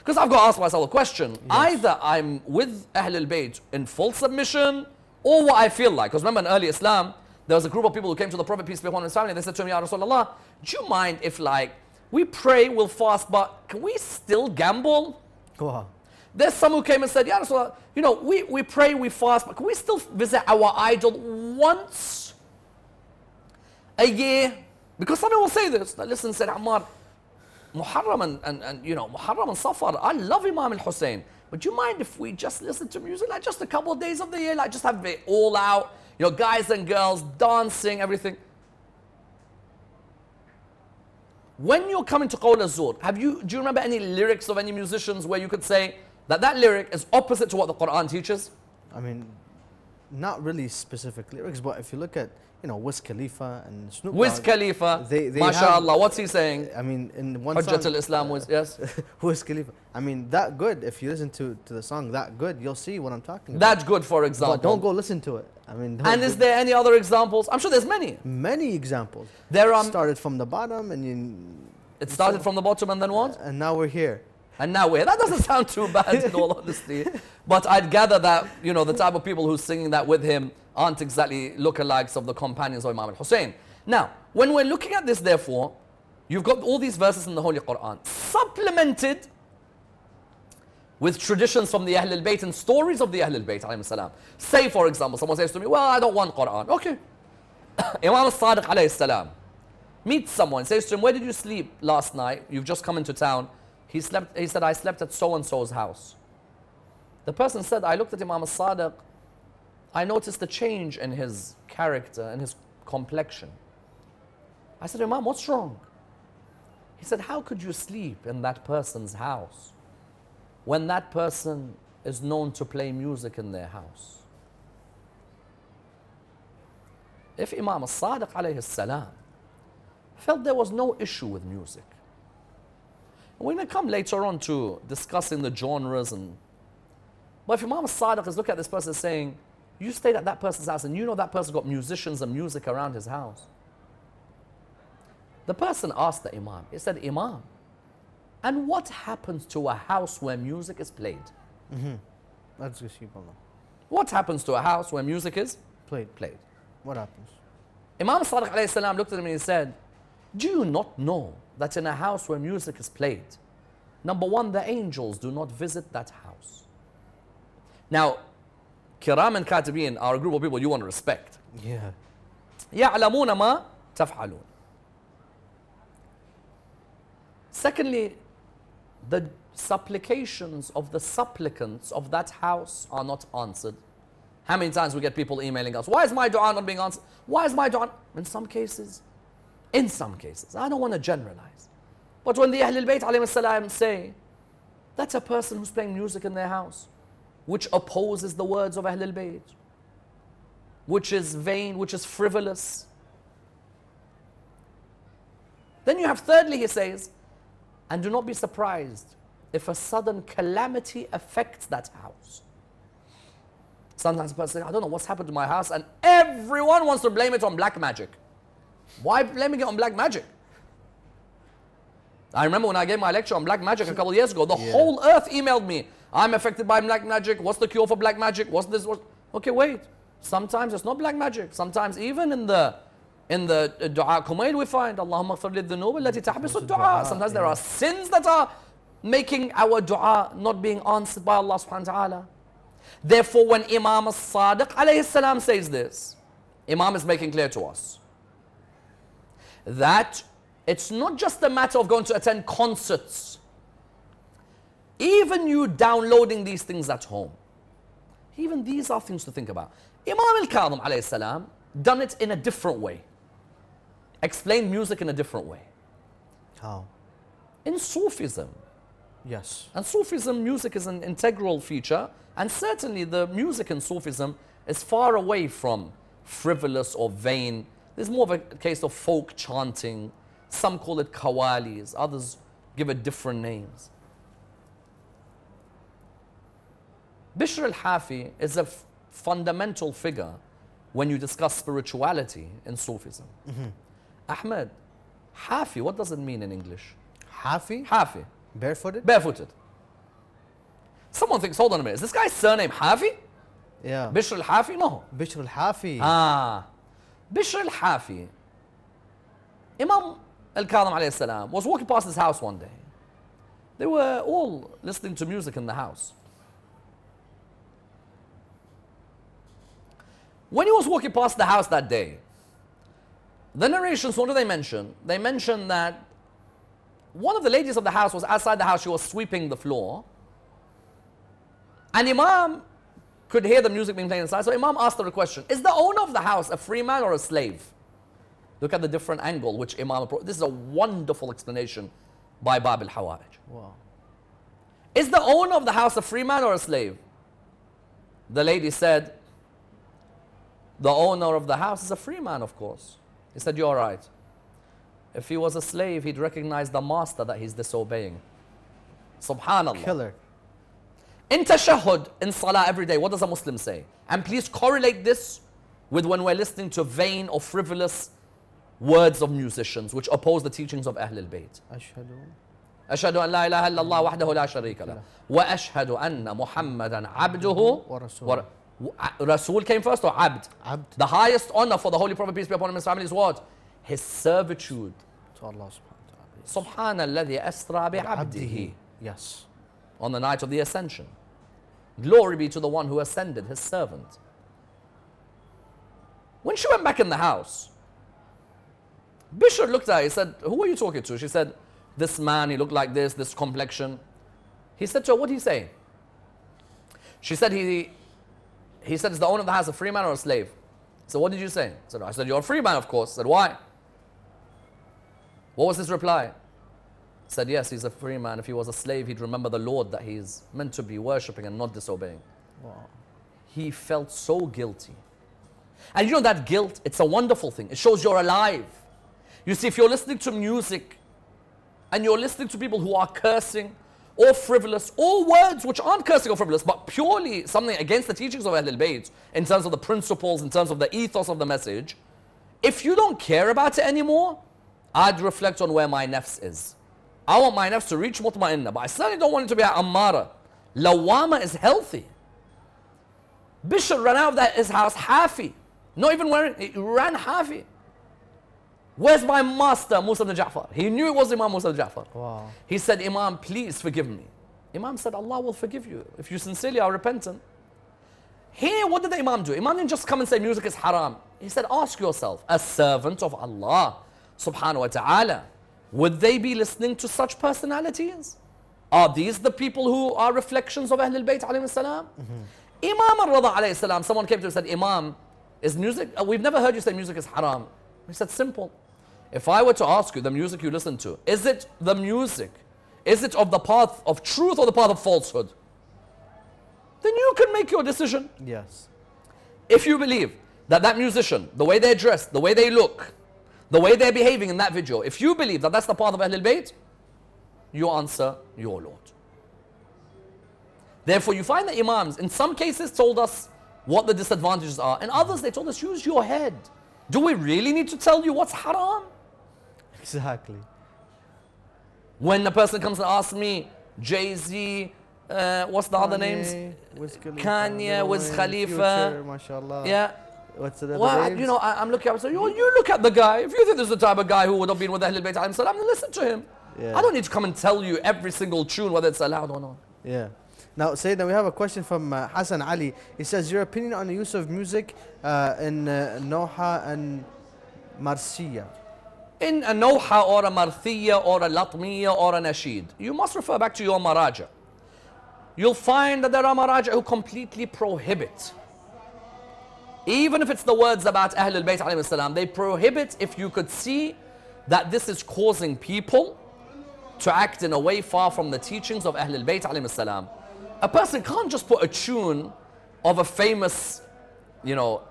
Because I've got to ask myself a question. Yes. Either I'm with Ahlul Bayt in full submission, or what I feel like. Because remember in early Islam, there was a group of people who came to the Prophet, peace be upon him, and his family, and they said to him, Ya Rasulullah, do you mind if, like, we pray, we'll fast, but can we still gamble? Wow. There's some who came and said, Ya Rasulullah, you know, we, we pray, we fast, but can we still visit our idol once a year? Because someone will say this. Listen, Sayyid Ammar, Muharram and, and, and, you know, Muharram and Safar, I love Imam Al-Hussein. But do you mind if we just listen to music like just a couple of days of the year? Like just have it all out, you know, guys and girls, dancing, everything. When you're coming to Qawl al-Zur, have you, do you remember any lyrics of any musicians where you could say that that lyric is opposite to what the Quran teaches? I mean, not really specific lyrics, but if you look at, you know, Wiz Khalifa and Snoop Dogg. Wiz Khalifa, they, they mashallah, what's he saying? I mean, in one Hujjat song... al-Islam, uh, Wiz, yes? Wiz Khalifa. I mean, That Good, if you listen to, to the song That Good, you'll see what I'm talking about. That's Good, for example. But don't go listen to it. I mean, and is there any other examples? I'm sure there's many. Many examples. There are... Um, started from the bottom and... You, it started so, from the bottom and then what? Uh, and now we're here. And now we're here. That doesn't sound too bad in all honesty. But I'd gather that, you know, the type of people who's singing that with him aren't exactly lookalikes of the companions of Imam al-Hussein. Now, when we're looking at this, therefore, you've got all these verses in the Holy Quran supplemented with traditions from the Ahlul Bayt and stories of the Ahlul Bayt, alayhi salam. Say, for example, someone says to me, well, I don't want Quran. Okay. Imam al-Sadiq, alayhi salam, meets someone, says to him, where did you sleep last night? You've just come into town. He, slept, he said, I slept at so-and-so's house. The person said, I looked at Imam al-Sadiq, I noticed the change in his character and his complexion. I said, Imam, what's wrong? He said, how could you sleep in that person's house? when that person is known to play music in their house. If Imam Al-Sadiq alayhi salam felt there was no issue with music, we're going to come later on to discussing the genres, and but if Imam Al-Sadiq is looking at this person saying, you stayed at that person's house and you know that person got musicians and music around his house. The person asked the Imam, he said, Imam, and what happens to a house where music is played? Mm-hmm. That's what happens to a house where music is played? Played. What happens? Imam Al-Sadiq alayhi salam looked at him and he said, do you not know that in a house where music is played, number one, the angels do not visit that house? Now, Kiram and Katibin are a group of people you want to respect. Yeah. يَعْلَمُونَ مَا تَفْعَلُونَ. Secondly, the supplications of the supplicants of that house are not answered. How many times we get people emailing us, why is my dua not being answered? Why is my dua? In some cases, in some cases, I don't want to generalize. But when the Ahlul Bayt alayhi salam say, that's a person who's playing music in their house, which opposes the words of Ahlul Bayt, which is vain, which is frivolous. Then you have thirdly, he says, and do not be surprised if a sudden calamity affects that house. Sometimes people say, I don't know what's happened to my house, and everyone wants to blame it on black magic. Why blaming it on black magic? I remember when I gave my lecture on black magic a couple of years ago, the yeah. whole earth emailed me. I'm affected by black magic. What's the cure for black magic? What's this? What's... Okay, wait. Sometimes it's not black magic. Sometimes even in the in the uh, dua Kumail we find, Allahumma ghfir lidhunub allati tahbisu dua. Sometimes yeah. there are sins that are making our dua not being answered by Allah subhanahu wa ta'ala. Therefore, when Imam Al-Sadiq alayhi salam says this, Imam is making clear to us that it's not just a matter of going to attend concerts. Even you downloading these things at home, even these are things to think about. Imam Al-Kadhim alayhi salam done it in a different way. Explained music in a different way. How? In Sufism. Yes. And Sufism, music is an integral feature, and certainly the music in Sufism is far away from frivolous or vain. There's more of a case of folk chanting. Some call it kawalis, others give it different names. Bishr al-Hafi is a fundamental figure when you discuss spirituality in Sufism. Mm-hmm. Ahmed, Hafi, what does it mean in English? Hafi? Hafi. Barefooted? Barefooted. Someone thinks, hold on a minute, is this guy's surname Hafi? Yeah. Bishr al-Hafi? No. Bishr al-Hafi. Ah. Bishr al-Hafi. Imam Al-Kadhim alayhi salam was walking past his house one day. They were all listening to music in the house. When he was walking past the house that day, the narrations, what do they mention? They mention that one of the ladies of the house was outside the house, she was sweeping the floor. And Imam could hear the music being played inside, so Imam asked her a question. Is the owner of the house a free man or a slave? Look at the different angle which Imam... This is a wonderful explanation by Bab al-Hawarij. Wow. Is the owner of the house a free man or a slave? The lady said, the owner of the house is a free man, of course. He said, you're right. If he was a slave, he'd recognize the master that he's disobeying. Subhanallah. Killer. In tashahud, in salah every day, what does a Muslim say? And please correlate this with when we're listening to vain or frivolous words of musicians which oppose the teachings of Ahlul Bayt. Ashhadu. Ashhadu an la ilaha illallah wahdahu la sharika lah. Wa ashhadu anna Muhammadan abduhu wa rasuluh. Rasul came first or Abd? Abd. The highest honor for the Holy Prophet, peace be upon him and his family, is what? His servitude. To Allah subhanahu wa ta'ala. Subhanalladhi asra bi abdihi. Yes. On the night of the ascension. Glory be to the one who ascended, his servant. When she went back in the house, Bishr looked at her, he said, who are you talking to? She said, this man, he looked like this, this complexion. He said to her, what did he say? She said, he... He said, is the owner of the house a free man or a slave? So what did you say? I said, I said, you're a free man, of course. I said, why? What was his reply? said yes, he's a free man. If he was a slave, he'd remember the Lord that he's meant to be worshipping and not disobeying. Wow. He felt so guilty. And you know that guilt, it's a wonderful thing. It shows you're alive. You see, if you're listening to music and you're listening to people who are cursing or frivolous or words which aren't cursing or frivolous, but purely something against the teachings of Ahlul Bayt in terms of the principles, in terms of the ethos of the message, if you don't care about it anymore, I'd reflect on where my nafs is. I want my nafs to reach mutma'inna, but I certainly don't want it to be an ammara. Lawama is healthy. Bishr ran out of his house hafi, not even wearing, he ran hafi. Where's my master, Musa ibn Ja'far? He knew it was Imam Musa ibn Ja'far. Wow. He said, Imam, please forgive me. Imam said, Allah will forgive you if you sincerely are repentant. Here, what did the Imam do? Imam didn't just come and say music is haram. He said, ask yourself, as servant of Allah subhanahu wa ta'ala, would they be listening to such personalities? Are these the people who are reflections of Ahlul Bayt alayhi salam? Mm-hmm. Imam Al-Raza alayhi salam, someone came to him and said, Imam, is music, we've never heard you say music is haram. He said, simple. If I were to ask you the music you listen to, is it the music? Is it of the path of truth or the path of falsehood? Then you can make your decision. Yes. If you believe that that musician, the way they're dressed, the way they look, the way they're behaving in that video, if you believe that that's the path of Ahlul Bayt, you answer your Lord. Therefore, you find the Imams, in some cases, told us what the disadvantages are. In others, they told us, use your head. Do we really need to tell you what's haram? Exactly. When a person comes and asks me, Jay-Z, uh, what's the Kanye, other names? Wiz Khalifa, Kanye, Wiz Khalifa. Future, yeah. What's the well, I, you know, I, I'm looking at so you, you look at the guy. If you think this is the type of guy who would have been with Ahlul Bayt, I'm going to listen to him. Yeah. I don't need to come and tell you every single tune, whether it's allowed or not. Yeah. Now, Sayyidina, we have a question from uh, Hassan Ali. He says, your opinion on the use of music uh, in uh, Noha and Marsiya. In a Noha or a Marthiya or a Latmiya or a Nasheed, you must refer back to your Maraja. You'll find that there are Maraja who completely prohibit. Even if it's the words about Ahlul Bayt alayhi salam, they prohibit if you could see that this is causing people to act in a way far from the teachings of Ahlul Bayt alayhi salam. A person can't just put a tune of a famous, you know,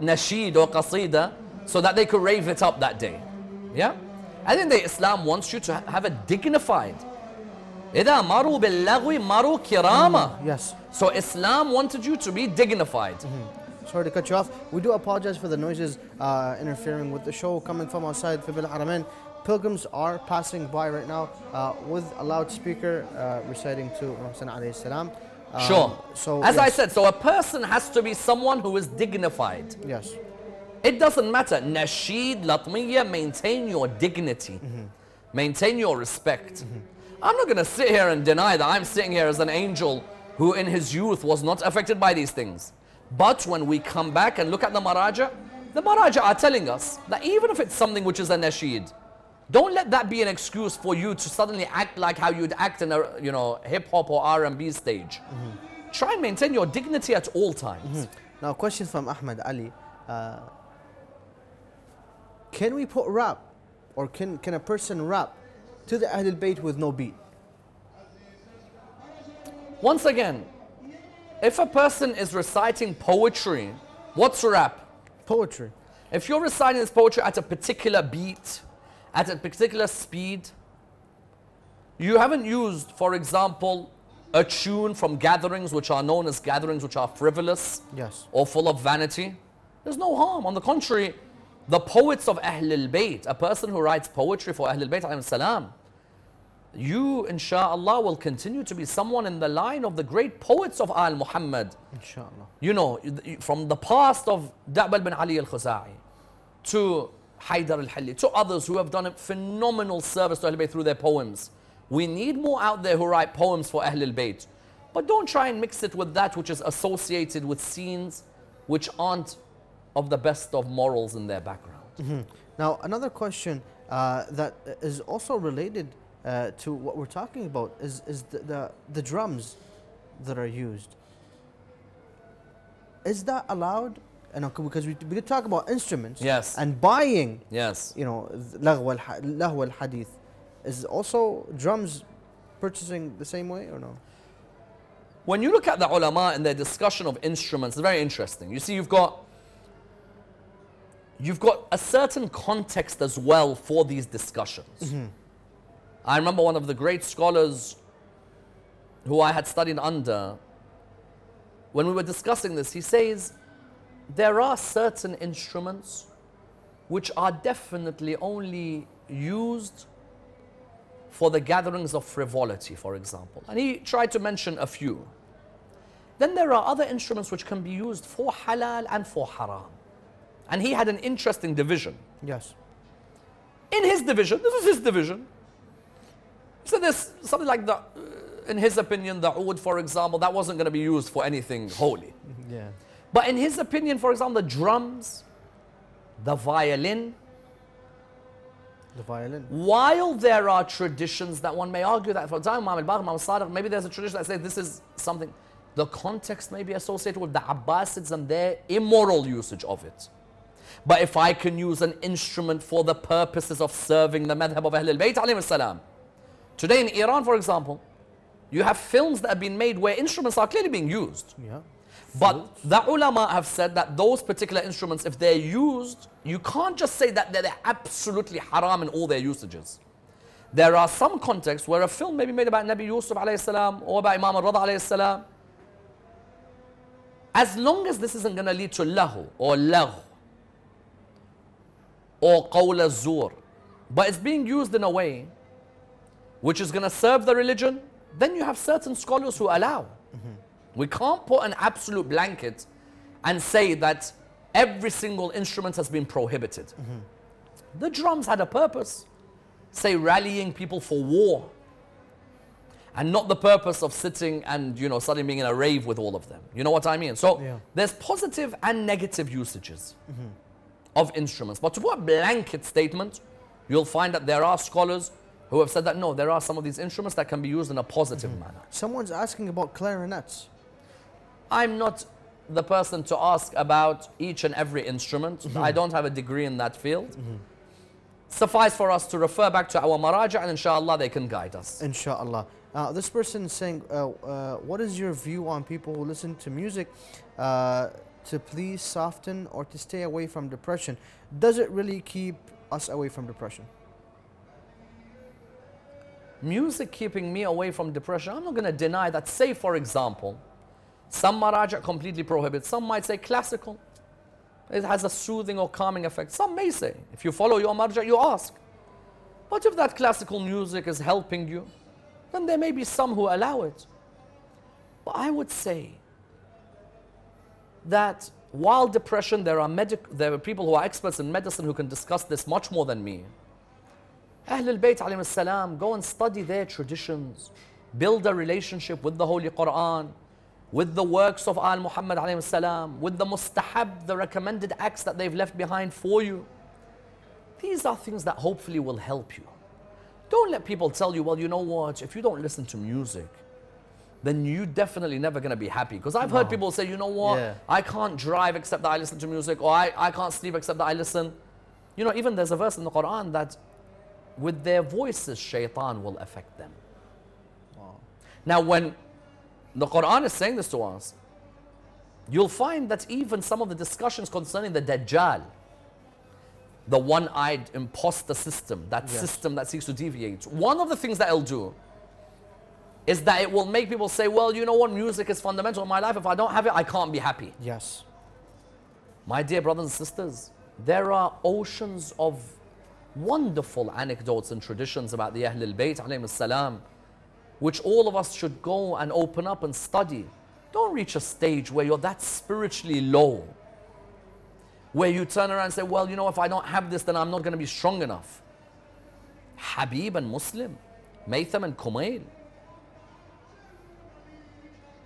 nasheed or qasida so that they could rave it up that day. Yeah? I think that Islam wants you to have a dignified. إِذَا مَرُوا بِاللَّغْوِ مَرُوا كِرَامًا. Yes. So Islam wanted you to be dignified. Mm-hmm. Sorry to cut you off. We do apologize for the noises uh, interfering with the show coming from outside Fibel Haramen. Pilgrims are passing by right now uh, with a loudspeaker uh, reciting to Muhammad alayhi salam. Um, sure. So as yes. I said, so a person has to be someone who is dignified. Yes. It doesn't matter. Nasheed, Latmiya, maintain your dignity. Mm-hmm. Maintain your respect. Mm-hmm. I'm not going to sit here and deny that I'm sitting here as an angel who in his youth was not affected by these things. But when we come back and look at the Maraja, the Maraja are telling us that even if it's something which is a Nasheed, don't let that be an excuse for you to suddenly act like how you'd act in a, you know, hip-hop or R and B stage. Mm-hmm. Try and maintain your dignity at all times. Mm-hmm. Now, question from Ahmed Ali. Uh, can we put rap, or can, can a person rap to the Ahlul Bayt with no beat? Once again, if a person is reciting poetry, what's rap? Poetry. If you're reciting this poetry at a particular beat, at a particular speed, you haven't used, for example, a tune from gatherings which are known as gatherings which are frivolous, yes, or full of vanity. There's no harm. On the contrary, the poets of Ahlul Bayt, a person who writes poetry for Ahlul Bayt alayhi salam, you, insha'Allah, will continue to be someone in the line of the great poets of Al Muhammad. Insha'Allah. You know, from the past of Da'bal bin Ali al Khusai to Haider al Halli, to others who have done a phenomenal service to Ahlul Bayt through their poems. We need more out there who write poems for Ahlul Bayt. But don't try and mix it with that which is associated with scenes which aren't of the best of morals in their background. Mm-hmm. Now, another question uh, that is also related uh, to what we're talking about is, is the, the, the drums that are used. Is that allowed? And because we, we could talk about instruments, yes, and buying, yes, you know, lahw al hadith, Is also drums purchasing the same way or no? When you look at the ulama and their discussion of instruments, it's very interesting. You see, you've got you've got a certain context as well for these discussions. Mm-hmm. I remember one of the great scholars who I had studied under, when we were discussing this, he says, there are certain instruments which are definitely only used for the gatherings of frivolity, for example. And he tried to mention a few. Then there are other instruments which can be used for halal and for haram. And he had an interesting division. Yes. In his division, this is his division, he said there's something like the, in his opinion, the oud, for example, that wasn't going to be used for anything holy. Yeah. But in his opinion, for example, the drums, the violin, the violin. While there are traditions that one may argue that, for example, Imam Al-Baqir, Imam Al-Sadiq, maybe there's a tradition that says this is something, the context may be associated with the Abbasids and their immoral usage of it. But if I can use an instrument for the purposes of serving the madhab of Ahl al-Bayt alayhi salam. Today in Iran, for example, you have films that have been made where instruments are clearly being used. Yeah. But the ulama have said that those particular instruments, if they're used, you can't just say that they're absolutely haram in all their usages. There are some contexts where a film may be made about Nabi Yusuf alayhi salam or about Imam Al-Raza alayhi salam. As long as this isn't going to lead to lahu or lagh or qawl az-zur, but it's being used in a way which is going to serve the religion, then you have certain scholars who allow. Mm-hmm. We can't put an absolute blanket and say that every single instrument has been prohibited. Mm-hmm. The drums had a purpose, say rallying people for war, and not the purpose of sitting and, you know, suddenly being in a rave with all of them. You know what I mean? So yeah. There's positive and negative usages mm-hmm. of instruments. But to put a blanket statement, you'll find that there are scholars who have said that no, there are some of these instruments that can be used in a positive mm-hmm. manner. Someone's asking about clarinets. I'm not the person to ask about each and every instrument. Mm-hmm. I don't have a degree in that field. Mm-hmm. Suffice for us to refer back to our maraja and inshallah they can guide us. Inshallah. Uh, this person is saying, uh, uh, what is your view on people who listen to music uh, to please soften or to stay away from depression? Does it really keep us away from depression? Music keeping me away from depression, I'm not going to deny that. Say for example, some maraja completely prohibit. Some might say classical, it has a soothing or calming effect. Some may say, if you follow your marja, you ask. But if that classical music is helping you, then there may be some who allow it. But I would say that while depression, there are, medic there are people who are experts in medicine who can discuss this much more than me. Ahl al-Bayt alayhi salam, go and study their traditions. Build a relationship with the Holy Quran, with the works of Al Muhammad alayhi salam, with the mustahab, the recommended acts that they've left behind for you. These are things that hopefully will help you. Don't let people tell you, well, you know what, if you don't listen to music, then you definitely never going to be happy. Because I've heard no. people say, you know what, yeah. I can't drive except that I listen to music, or I, I can't sleep except that I listen. You know, even there's a verse in the Quran that with their voices, shaitan will affect them. Wow. Now, when the Quran is saying this to us, you'll find that even some of the discussions concerning the Dajjal, the one-eyed imposter system, that yes. system that seeks to deviate, one of the things that it'll do is that it will make people say, well, you know what, music is fundamental in my life. If I don't have it, I can't be happy. Yes. My dear brothers and sisters, there are oceans of wonderful anecdotes and traditions about the Ahlul Bayt alayhim as-salam, which all of us should go and open up and study. Don't reach a stage where you're that spiritually low, where you turn around and say, well, you know, if I don't have this, then I'm not going to be strong enough. Habib and Muslim, Maytham and Kumail,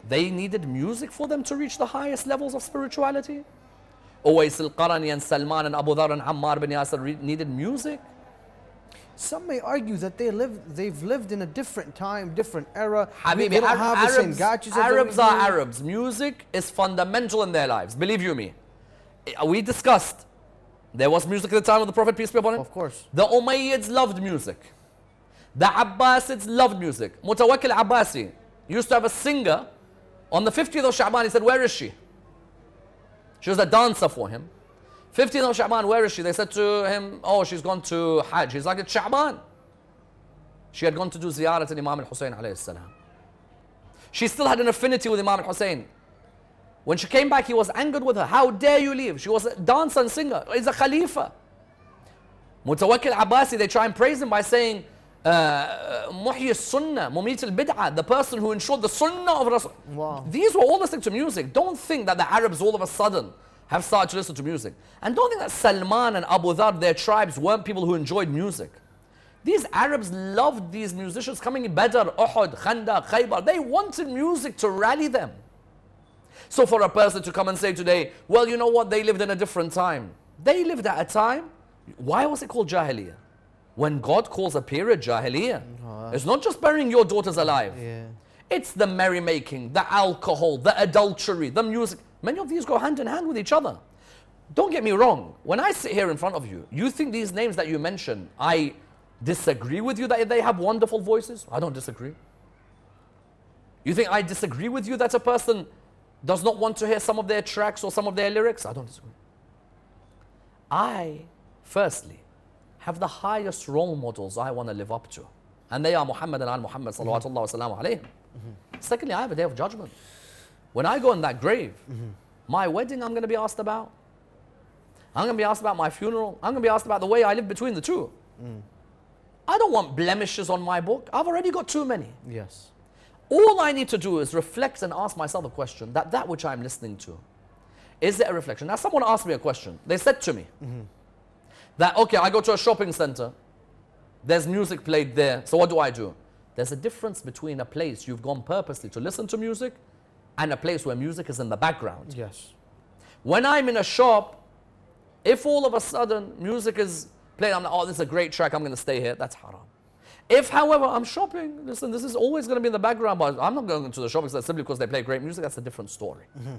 they needed music for them to reach the highest levels of spirituality. Owais Al-Qarani and Salman and Abu Dhar and Ammar bin Yasir needed music. Some may argue that they live, they've lived in a different time, different era. Habibi, they don't Arab, have the Arabs, same Arabs are Arabs. Music is fundamental in their lives, believe you me. We discussed, there was music at the time of the Prophet, peace be upon him. Of course. The Umayyads loved music. The Abbasids loved music. Mutawakil Abbasi used to have a singer. On the fifteenth of Sha'ban, he said, where is she? She was a dancer for him. fifteenth of Sha'ban, where is she? They said to him, oh, she's gone to Hajj. He's like, it's Sha'ban. She had gone to do ziyarat in Imam Al-Hussein alayhi salam. She still had an affinity with Imam Al-Hussein. When she came back, he was angered with her. How dare you leave? She was a dancer and singer. He's a Khalifa. Mutawakil Abbasi, they try and praise him by saying, Muhyi Sunnah, Mumit al-Bid'ah, the person who ensured the Sunnah of Rasul. Wow. These were all listening to music. Don't think that the Arabs all of a sudden have started to listen to music. And don't think that Salman and Abu Dhar, their tribes, weren't people who enjoyed music. These Arabs loved these musicians coming in Badr, Uhud, Khandaq, Khaybar. They wanted music to rally them. So for a person to come and say today, well, you know what, they lived in a different time. They lived at a time, why was it called Jahiliyyah? When God calls a period Jahiliyyah, oh, it's not just burying your daughters alive. Yeah. It's the merrymaking, the alcohol, the adultery, the music. Many of these go hand in hand with each other. Don't get me wrong. When I sit here in front of you, you think these names that you mention, I disagree with you that they have wonderful voices? I don't disagree. You think I disagree with you that a person does not want to hear some of their tracks or some of their lyrics? I don't disagree. I, firstly, have the highest role models I want to live up to. And they are Muhammad and Al-Muhammad sallallahu alayhi wa sallam. Secondly, I have a day of judgment. When I go in that grave, mm-hmm. my wedding I'm going to be asked about. I'm going to be asked about my funeral. I'm going to be asked about the way I live between the two. Mm. I don't want blemishes on my book. I've already got too many. Yes. All I need to do is reflect and ask myself a question. That that which I'm listening to, is it a reflection? Now someone asked me a question. They said to me, mm-hmm. that, okay, I go to a shopping center, there's music played there, so what do I do? There's a difference between a place you've gone purposely to listen to music and a place where music is in the background. Yes. When I'm in a shop, if all of a sudden music is played, I'm like, oh, this is a great track, I'm going to stay here, that's haram. If, however, I'm shopping, listen, this is always going to be in the background, but I'm not going to the shopping center simply because they play great music, that's a different story. Mm-hmm.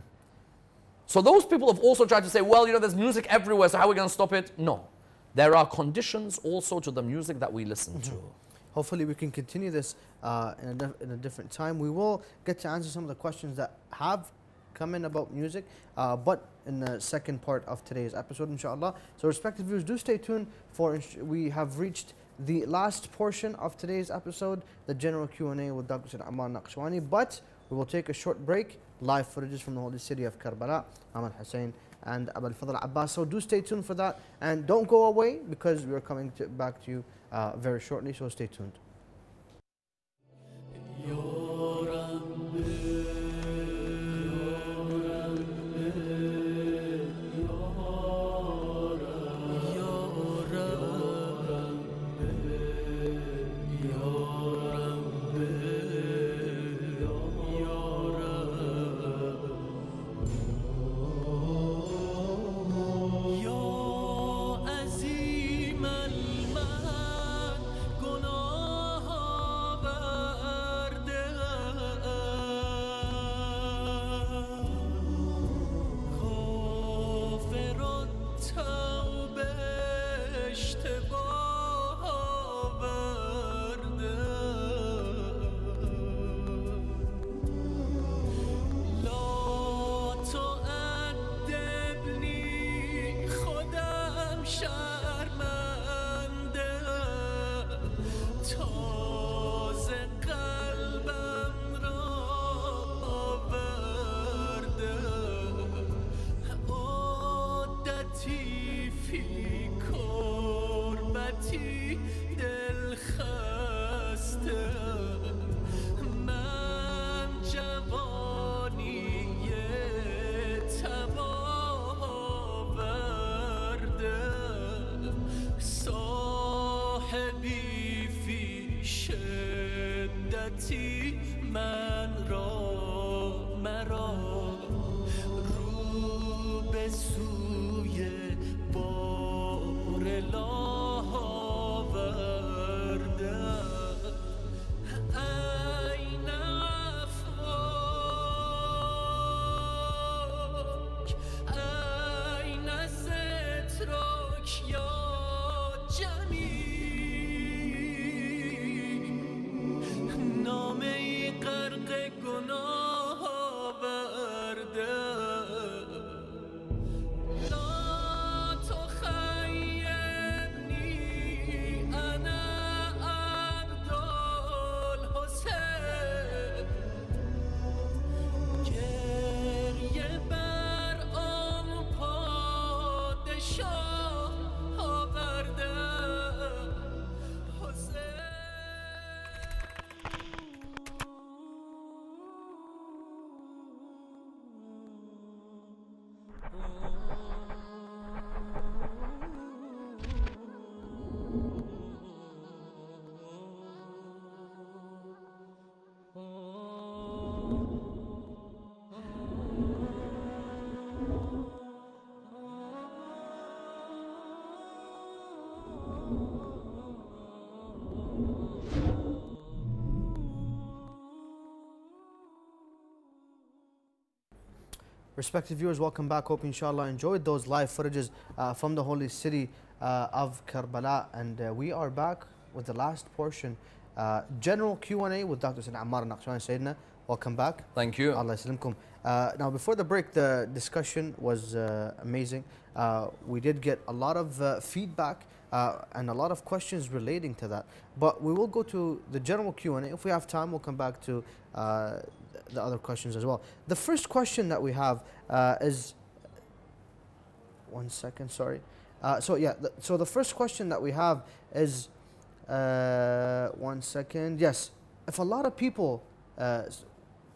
So those people have also tried to say, well, you know, there's music everywhere, so how are we going to stop it? No. There are conditions also to the music that we listen mm-hmm. to. Hopefully we can continue this uh, in, a in a different time. We will get to answer some of the questions that have come in about music, uh, but in the second part of today's episode, inshallah. So respected viewers, do stay tuned, for we have reached the last portion of today's episode, the general Q and A with Doctor Sayyid Ammar Nakshawani, but we will take a short break. Live footages from the holy city of Karbala, Imam Hussein and Abu Fadl Abbas. So do stay tuned for that, and don't go away because we are coming to, back to you uh, very shortly. So stay tuned. Respected viewers, welcome back. Hope inshallah enjoyed those live footages uh, from the holy city uh, of Karbala. And uh, we are back with the last portion. Uh, general Q and A with Doctor Sayyid Ammar Nakshawani. Sayyidina, welcome back. Thank you. Allah yaslimkum. Uh, now, before the break, the discussion was uh, amazing. Uh, we did get a lot of uh, feedback uh, and a lot of questions relating to that. But we will go to the general Q and A. If we have time, we'll come back to uh, the other questions as well. The first question that we have uh, is... One second, sorry. Uh, so, yeah, th so the first question that we have is... Uh, one second. Yes. If a lot of people, uh,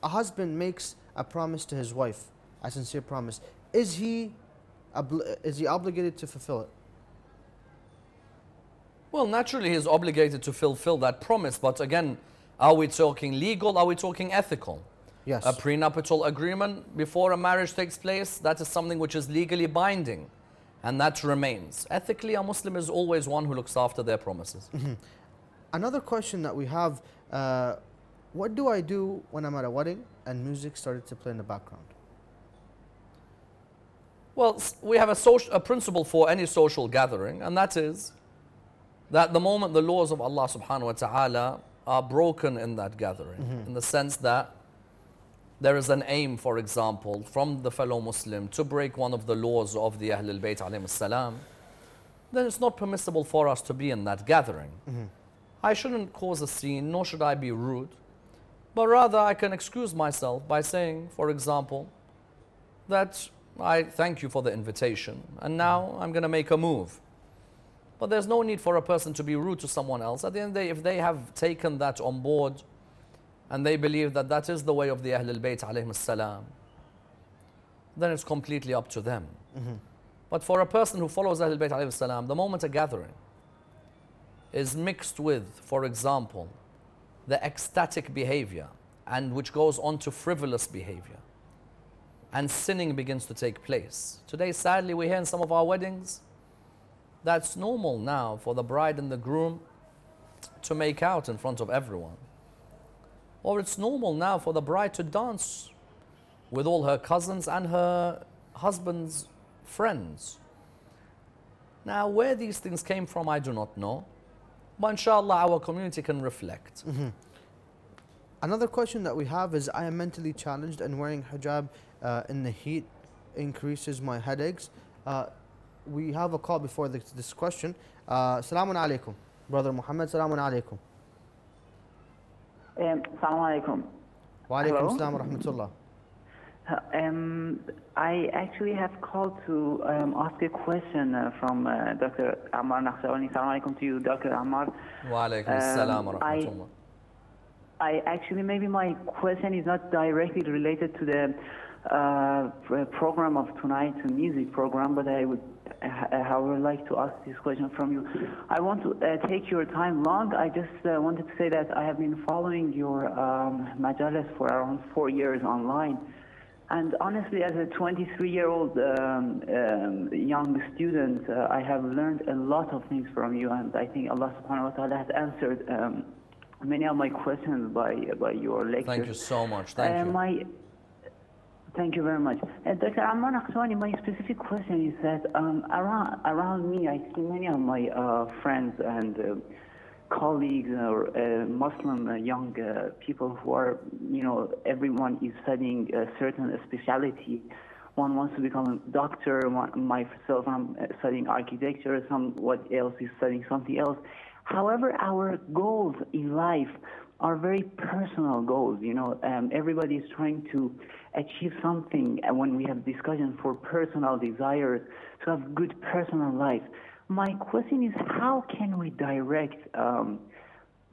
a husband makes a promise to his wife, a sincere promise, is he, is he obligated to fulfill it? Well, naturally, he's obligated to fulfill that promise. But again, are we talking legal? Are we talking ethical? Yes. A prenuptial agreement before a marriage takes place, that is something which is legally binding. And that remains. Ethically, a Muslim is always one who looks after their promises. Mm-hmm. Another question that we have, uh, what do I do when I'm at a wedding and music started to play in the background? Well, we have a, social, a principle for any social gathering, and that is that the moment the laws of Allah subhanahu wa ta'ala are broken in that gathering, mm-hmm. in the sense that there is an aim, for example, from the fellow Muslim to break one of the laws of the Ahlul Bayt alayhim as-salam, then it's not permissible for us to be in that gathering. Mm-hmm. I shouldn't cause a scene, nor should I be rude, but rather I can excuse myself by saying, for example, that I thank you for the invitation, and now I'm going to make a move. But there's no need for a person to be rude to someone else. At the end of the day, if they have taken that on board, and they believe that that is the way of the Ahlul Bayt alayhim as-salam, then it's completely up to them. Mm-hmm. But for a person who follows Ahlul Bayt alayhim as-salam, the moment a gathering is mixed with, for example, the ecstatic behavior, and which goes on to frivolous behavior, and sinning begins to take place. Today, sadly, we hear in some of our weddings, that's normal now for the bride and the groom to make out in front of everyone. Or it's normal now for the bride to dance with all her cousins and her husband's friends. Now, where these things came from, I do not know. But inshallah, our community can reflect. Mm-hmm. Another question that we have is, I am mentally challenged and wearing hijab uh, in the heat increases my headaches. Uh, we have a call before this, this question. Uh, Salaamun Alaikum. Brother Muhammad, Salaamun Alaikum. Um, Assalamu alaikum. Wa alaikum assalam wa rahmatullah. Um, I actually have called to um, ask a question uh, from uh, Doctor Ammar Nakshawani. Assalamu alaikum to you, Doctor Ammar. Wa alaikum assalam wa rahmatullah. I, I actually, maybe my question is not directly related to the uh, program of tonight, the music program, but I would I would like to ask this question from you. I want to uh, take your time long. I just uh, wanted to say that I have been following your um, majalis for around four years online. And honestly, as a twenty-three-year-old um, um, young student, uh, I have learned a lot of things from you. And I think Allah subhanahu wa ta'ala has answered um, many of my questions by, by your lectures. Thank you so much. Thank uh, you. My, Thank you very much. Uh, Doctor Ammar Nakshawani, my specific question is that um, around, around me, I see many of my uh, friends and uh, colleagues or uh, Muslim uh, young uh, people who are, you know, everyone is studying a certain speciality. One wants to become a doctor, one, myself, I'm studying architecture, somewhat else is studying something else. However, our goals in life are very personal goals, you know. Um, everybody is trying to achieve something when we have discussion for personal desires, to have good personal life. My question is, how can we direct um,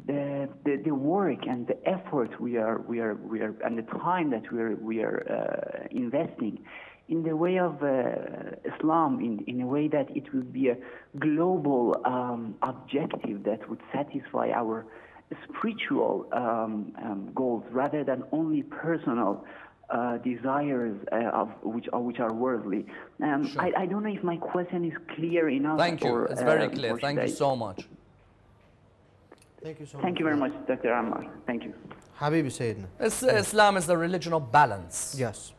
the, the the work and the effort we are we are we are and the time that we are we are uh, investing in the way of uh, Islam, in, in a way that it will be a global um, objective that would satisfy our spiritual um, um, goals rather than only personal uh, desires uh, of which are which are worldly. Um, sure. I, I don't know if my question is clear enough. Thank you. Or, it's very uh, clear. Thank you so much. Thank you so much. Thank you very much, Doctor Ammar. Thank you. Habibi Sayyidina. Islam is the religion of balance. Yes.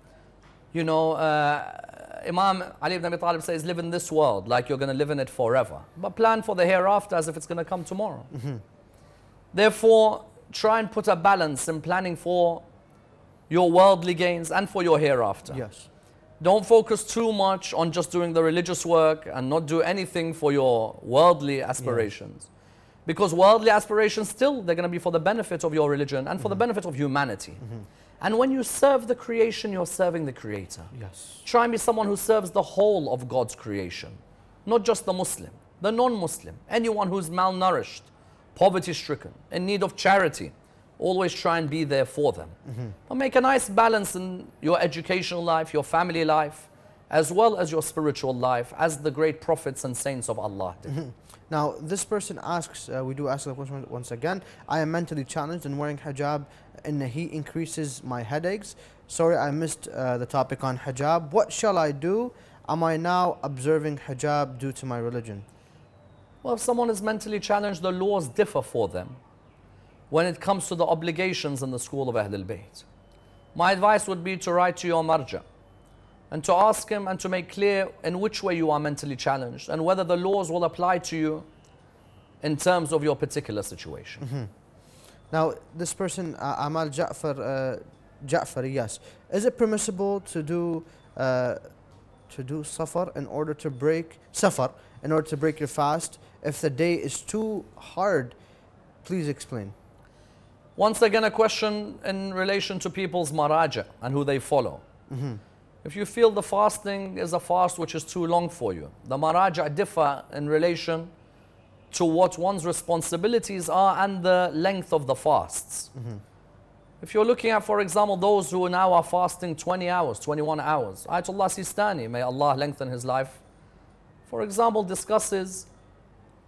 you know, uh, Imam Ali ibn Abi Talib says, live in this world like you're going to live in it forever. But plan for the hereafter as if it's going to come tomorrow. Mm-hmm. Therefore, try and put a balance in planning for your worldly gains and for your hereafter. Yes. Don't focus too much on just doing the religious work and not do anything for your worldly aspirations. Yeah. Because worldly aspirations still, they're going to be for the benefit of your religion and for mm-hmm. the benefit of humanity. Mm-hmm. And when you serve the creation, you're serving the Creator. Yes. Try and be someone who serves the whole of God's creation. Not just the Muslim, the non-Muslim, anyone who's malnourished, poverty-stricken, in need of charity. Always try and be there for them. Mm-hmm. But make a nice balance in your educational life, your family life, as well as your spiritual life, as the great prophets and saints of Allah did. Mm-hmm. Now, this person asks, uh, we do ask the question once again, I am mentally challenged in wearing hijab and he increases my headaches. Sorry, I missed uh, the topic on hijab. What shall I do? Am I now observing hijab due to my religion? Well, if someone is mentally challenged, the laws differ for them when it comes to the obligations in the school of Ahlul Bayt. My advice would be to write to your marja and to ask him and to make clear in which way you are mentally challenged and whether the laws will apply to you in terms of your particular situation. Mm-hmm. Now, this person, uh, Amal Ja'far, uh, Ja'far, yes. Is it permissible to do, uh, to do safar in order to break, safar in order to break your fast if the day is too hard? Please explain. Once again, a question in relation to people's maraja and who they follow. Mm-hmm. If you feel the fasting is a fast which is too long for you, the maraja differ in relation to what one's responsibilities are and the length of the fasts. Mm-hmm. If you're looking at, for example, those who now are fasting twenty hours, twenty-one hours, Ayatollah Sistani, may Allah lengthen his life, for example, discusses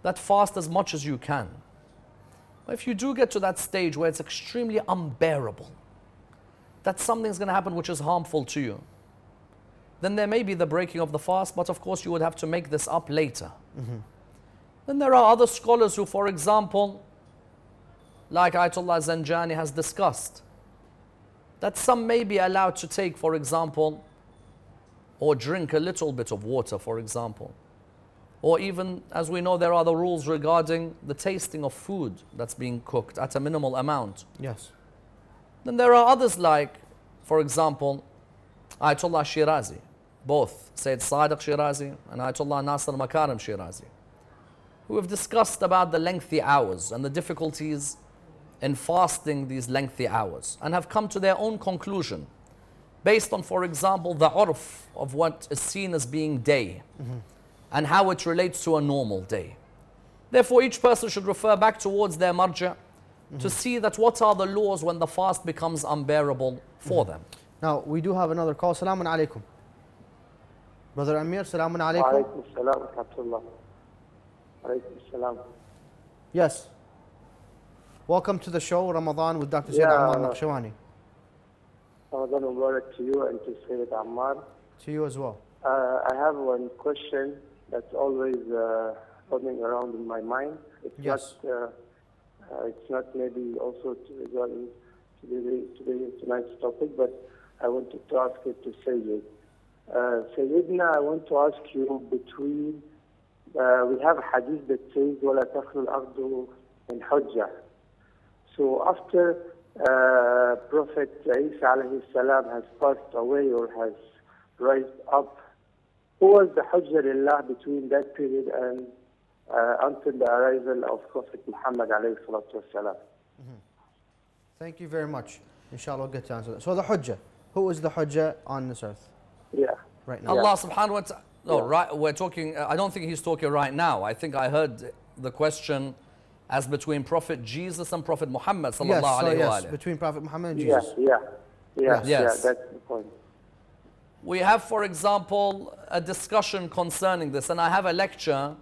that fast as much as you can. But if you do get to that stage where it's extremely unbearable, that something's going to happen which is harmful to you, then there may be the breaking of the fast, but of course you would have to make this up later. Mm-hmm. Then there are other scholars who, for example, like Ayatollah Zanjani has discussed, that some may be allowed to take, for example, or drink a little bit of water, for example. Or even, as we know, there are the rules regarding the tasting of food that's being cooked at a minimal amount. Yes. Then there are others like, for example, Ayatollah Shirazi, both Sayyid Sadiq Shirazi and Ayatollah Nasir Makarim Shirazi, who have discussed about the lengthy hours and the difficulties in fasting these lengthy hours and have come to their own conclusion based on, for example, the urf of what is seen as being day. Mm-hmm. And how it relates to a normal day. Therefore, each person should refer back towards their marja mm-hmm. to see that what are the laws when the fast becomes unbearable for mm-hmm. them. Now, we do have another call. Salaamun Alaikum. Brother Amir, Salaamun Alaikum. Wa Alaikum Salaam wa Rahmatullah. Wa Alaikum Salaam. Yes. Welcome to the show, Ramadan with Doctor Sayyid Ammar Nakshawani. Ramadan Mubarak to you and to Sayyid Ammar. To you as well. Uh, I have one question that's always uh, running around in my mind. It's yes. not, uh, uh, it's not maybe also to regarding today, today, tonight's topic, but I wanted to ask it to Sayyid. Uh, Sayyidina, I want to ask you between, uh, we have a hadith that says, وَلَا تَخْلُ الْأَرْضُ مِنْ حُجَّةٍ. So after uh, Prophet Isa alayhi salam has passed away or has raised up, who was the Hujjah Lillah between that period and uh, until the arrival of Prophet Muhammad alayhi salatu wasalam? Mm-hmm. Thank you very much. Inshallah, we'll get to answer that. So the Hujjah, who is the Hujjah on this earth? Yeah. Right now. Allah yeah. subhanahu wa ta'ala. No, yeah. right, we're talking, uh, I don't think he's talking right now. I think I heard the question as between Prophet Jesus and Prophet Muhammad sallallahu yes, alayhi so yes, wa alayhi. Between Prophet Muhammad and Jesus. Yeah, yeah, yeah, yes. yeah that's the point. We have, for example, a discussion concerning this, and I have a lecture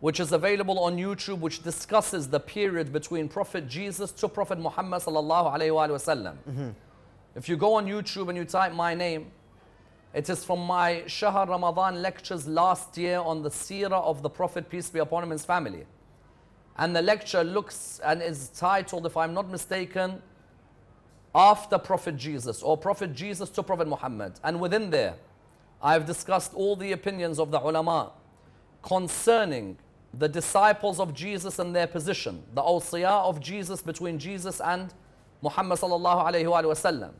which is available on YouTube which discusses the period between Prophet Jesus to Prophet Muhammad sallallahu alayhi wa sallam. Mm-hmm. If you go on YouTube and you type my name, it is from my Shahar Ramadan lectures last year on the seerah of the Prophet, peace be upon him, his family. And the lecture looks and is titled, if I'm not mistaken, after Prophet Jesus, or Prophet Jesus to Prophet Muhammad. And within there, I've discussed all the opinions of the ulama concerning the disciples of Jesus and their position, the awsiya of Jesus between Jesus and Muhammad sallallahu alayhi wa sallam,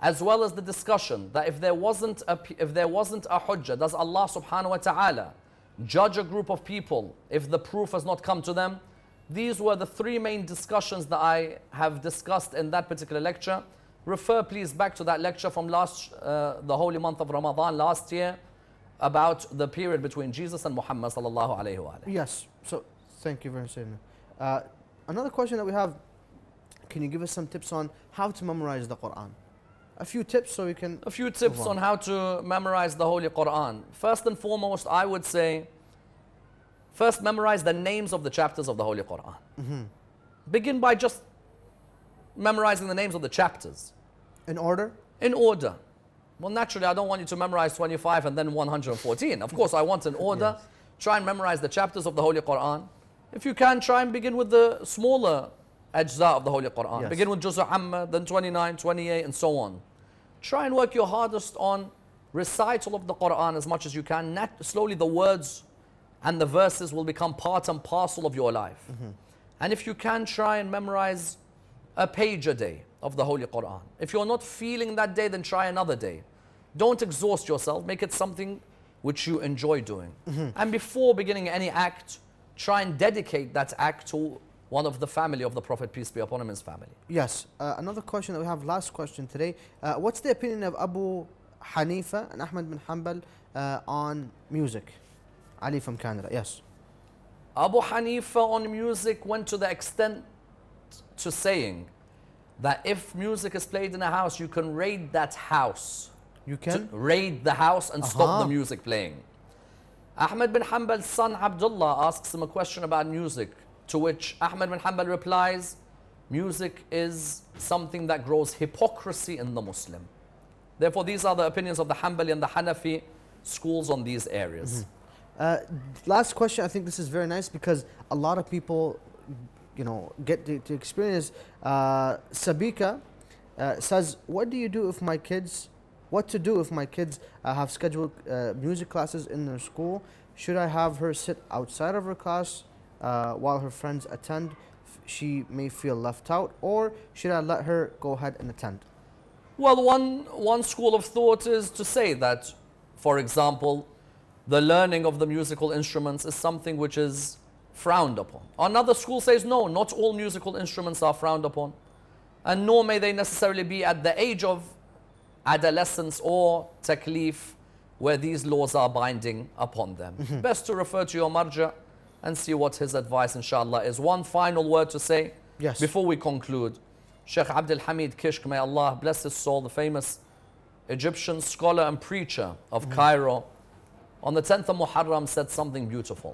as well as the discussion that if there wasn't a, if there wasn't a hujjah, does Allah subhanahu wa ta'ala judge a group of people if the proof has not come to them? These were the three main discussions that I have discussed in that particular lecture. Refer please back to that lecture from last, uh, the holy month of Ramadan last year, about the period between Jesus and Muhammad sallallahu alayhi wa alayhi. Yes, so thank you very much. Uh, another question that we have, can you give us some tips on how to memorize the Quran? A few tips so we can... A few tips on. on how to memorize the Holy Quran. First and foremost, I would say, first memorize the names of the chapters of the Holy Quran. Mm-hmm. Begin by just memorizing the names of the chapters. In order? In order. Well, naturally, I don't want you to memorize twenty-five and then one hundred fourteen. Of course, I want an order. Yes. Try and memorize the chapters of the Holy Quran. If you can, try and begin with the smaller ajza of the Holy Quran. Yes. Begin with Juz' Amma, then twenty-nine, twenty-eight, and so on. Try and work your hardest on recital of the Quran as much as you can. Not, slowly the words and the verses will become part and parcel of your life. Mm-hmm. And if you can, try and memorize a page a day of the Holy Quran. If you're not feeling that day, then try another day. Don't exhaust yourself. Make it something which you enjoy doing. Mm-hmm. And before beginning any act, try and dedicate that act to one of the family of the Prophet, peace be upon him, his family. Yes. Uh, another question that we have, last question today. Uh, what's the opinion of Abu Hanifa and Ahmed bin Hanbal uh, on music? Ali from Canada, yes. Abu Hanifa on music went to the extent to saying that if music is played in a house, you can raid that house. You can? Raid the house and uh-huh. stop the music playing. Ahmed bin Hanbal's son Abdullah asks him a question about music, to which Ahmed bin Hanbal replies, music is something that grows hypocrisy in the Muslim. Therefore, these are the opinions of the Hanbali and the Hanafi schools on these areas. Mm-hmm. uh, last question, I think this is very nice because a lot of people, you know, get to, to experience. Uh, Sabika uh, says, what do you do if my kids, what to do if my kids uh, have scheduled uh, music classes in their school? Should I have her sit outside of her class Uh, while her friends attend? She may feel left out, or should I let her go ahead and attend? Well, one, one school of thought is to say that, for example, the learning of the musical instruments is something which is frowned upon. Another school says, no, not all musical instruments are frowned upon, and nor may they necessarily be at the age of adolescence or taklif, where these laws are binding upon them. Mm-hmm. Best to refer to your marja and see what his advice, inshallah, is. One final word to say, yes, before we conclude. Sheikh Abdul Hamid Kishk, may Allah bless his soul, the famous Egyptian scholar and preacher of mm-hmm. Cairo, on the tenth of Muharram said something beautiful.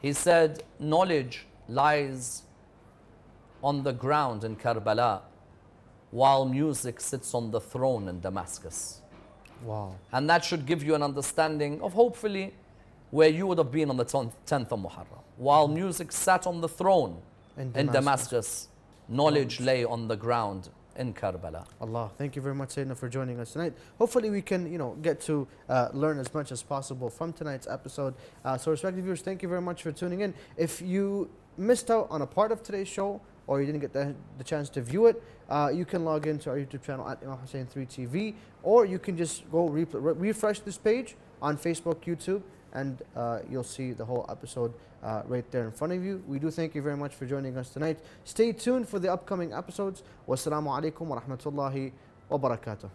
He said, knowledge lies on the ground in Karbala, while music sits on the throne in Damascus. Wow. And that should give you an understanding of, hopefully, where you would have been on the tenth of Muharram. While music sat on the throne in Damascus, in Damascus knowledge lay on the ground in Karbala. Allah, thank you very much, Sayyidina, for joining us tonight. Hopefully we can, you know, get to uh, learn as much as possible from tonight's episode. Uh, so respected viewers, thank you very much for tuning in. If you missed out on a part of today's show, or you didn't get the, the chance to view it, uh, you can log into our YouTube channel at Imam Hussein three T V, or you can just go re re refresh this page on Facebook, YouTube, and uh, you'll see the whole episode uh, right there in front of you. We do thank you very much for joining us tonight. Stay tuned for the upcoming episodes. Wassalamu alaikum wa rahmatullahi wa barakatuh.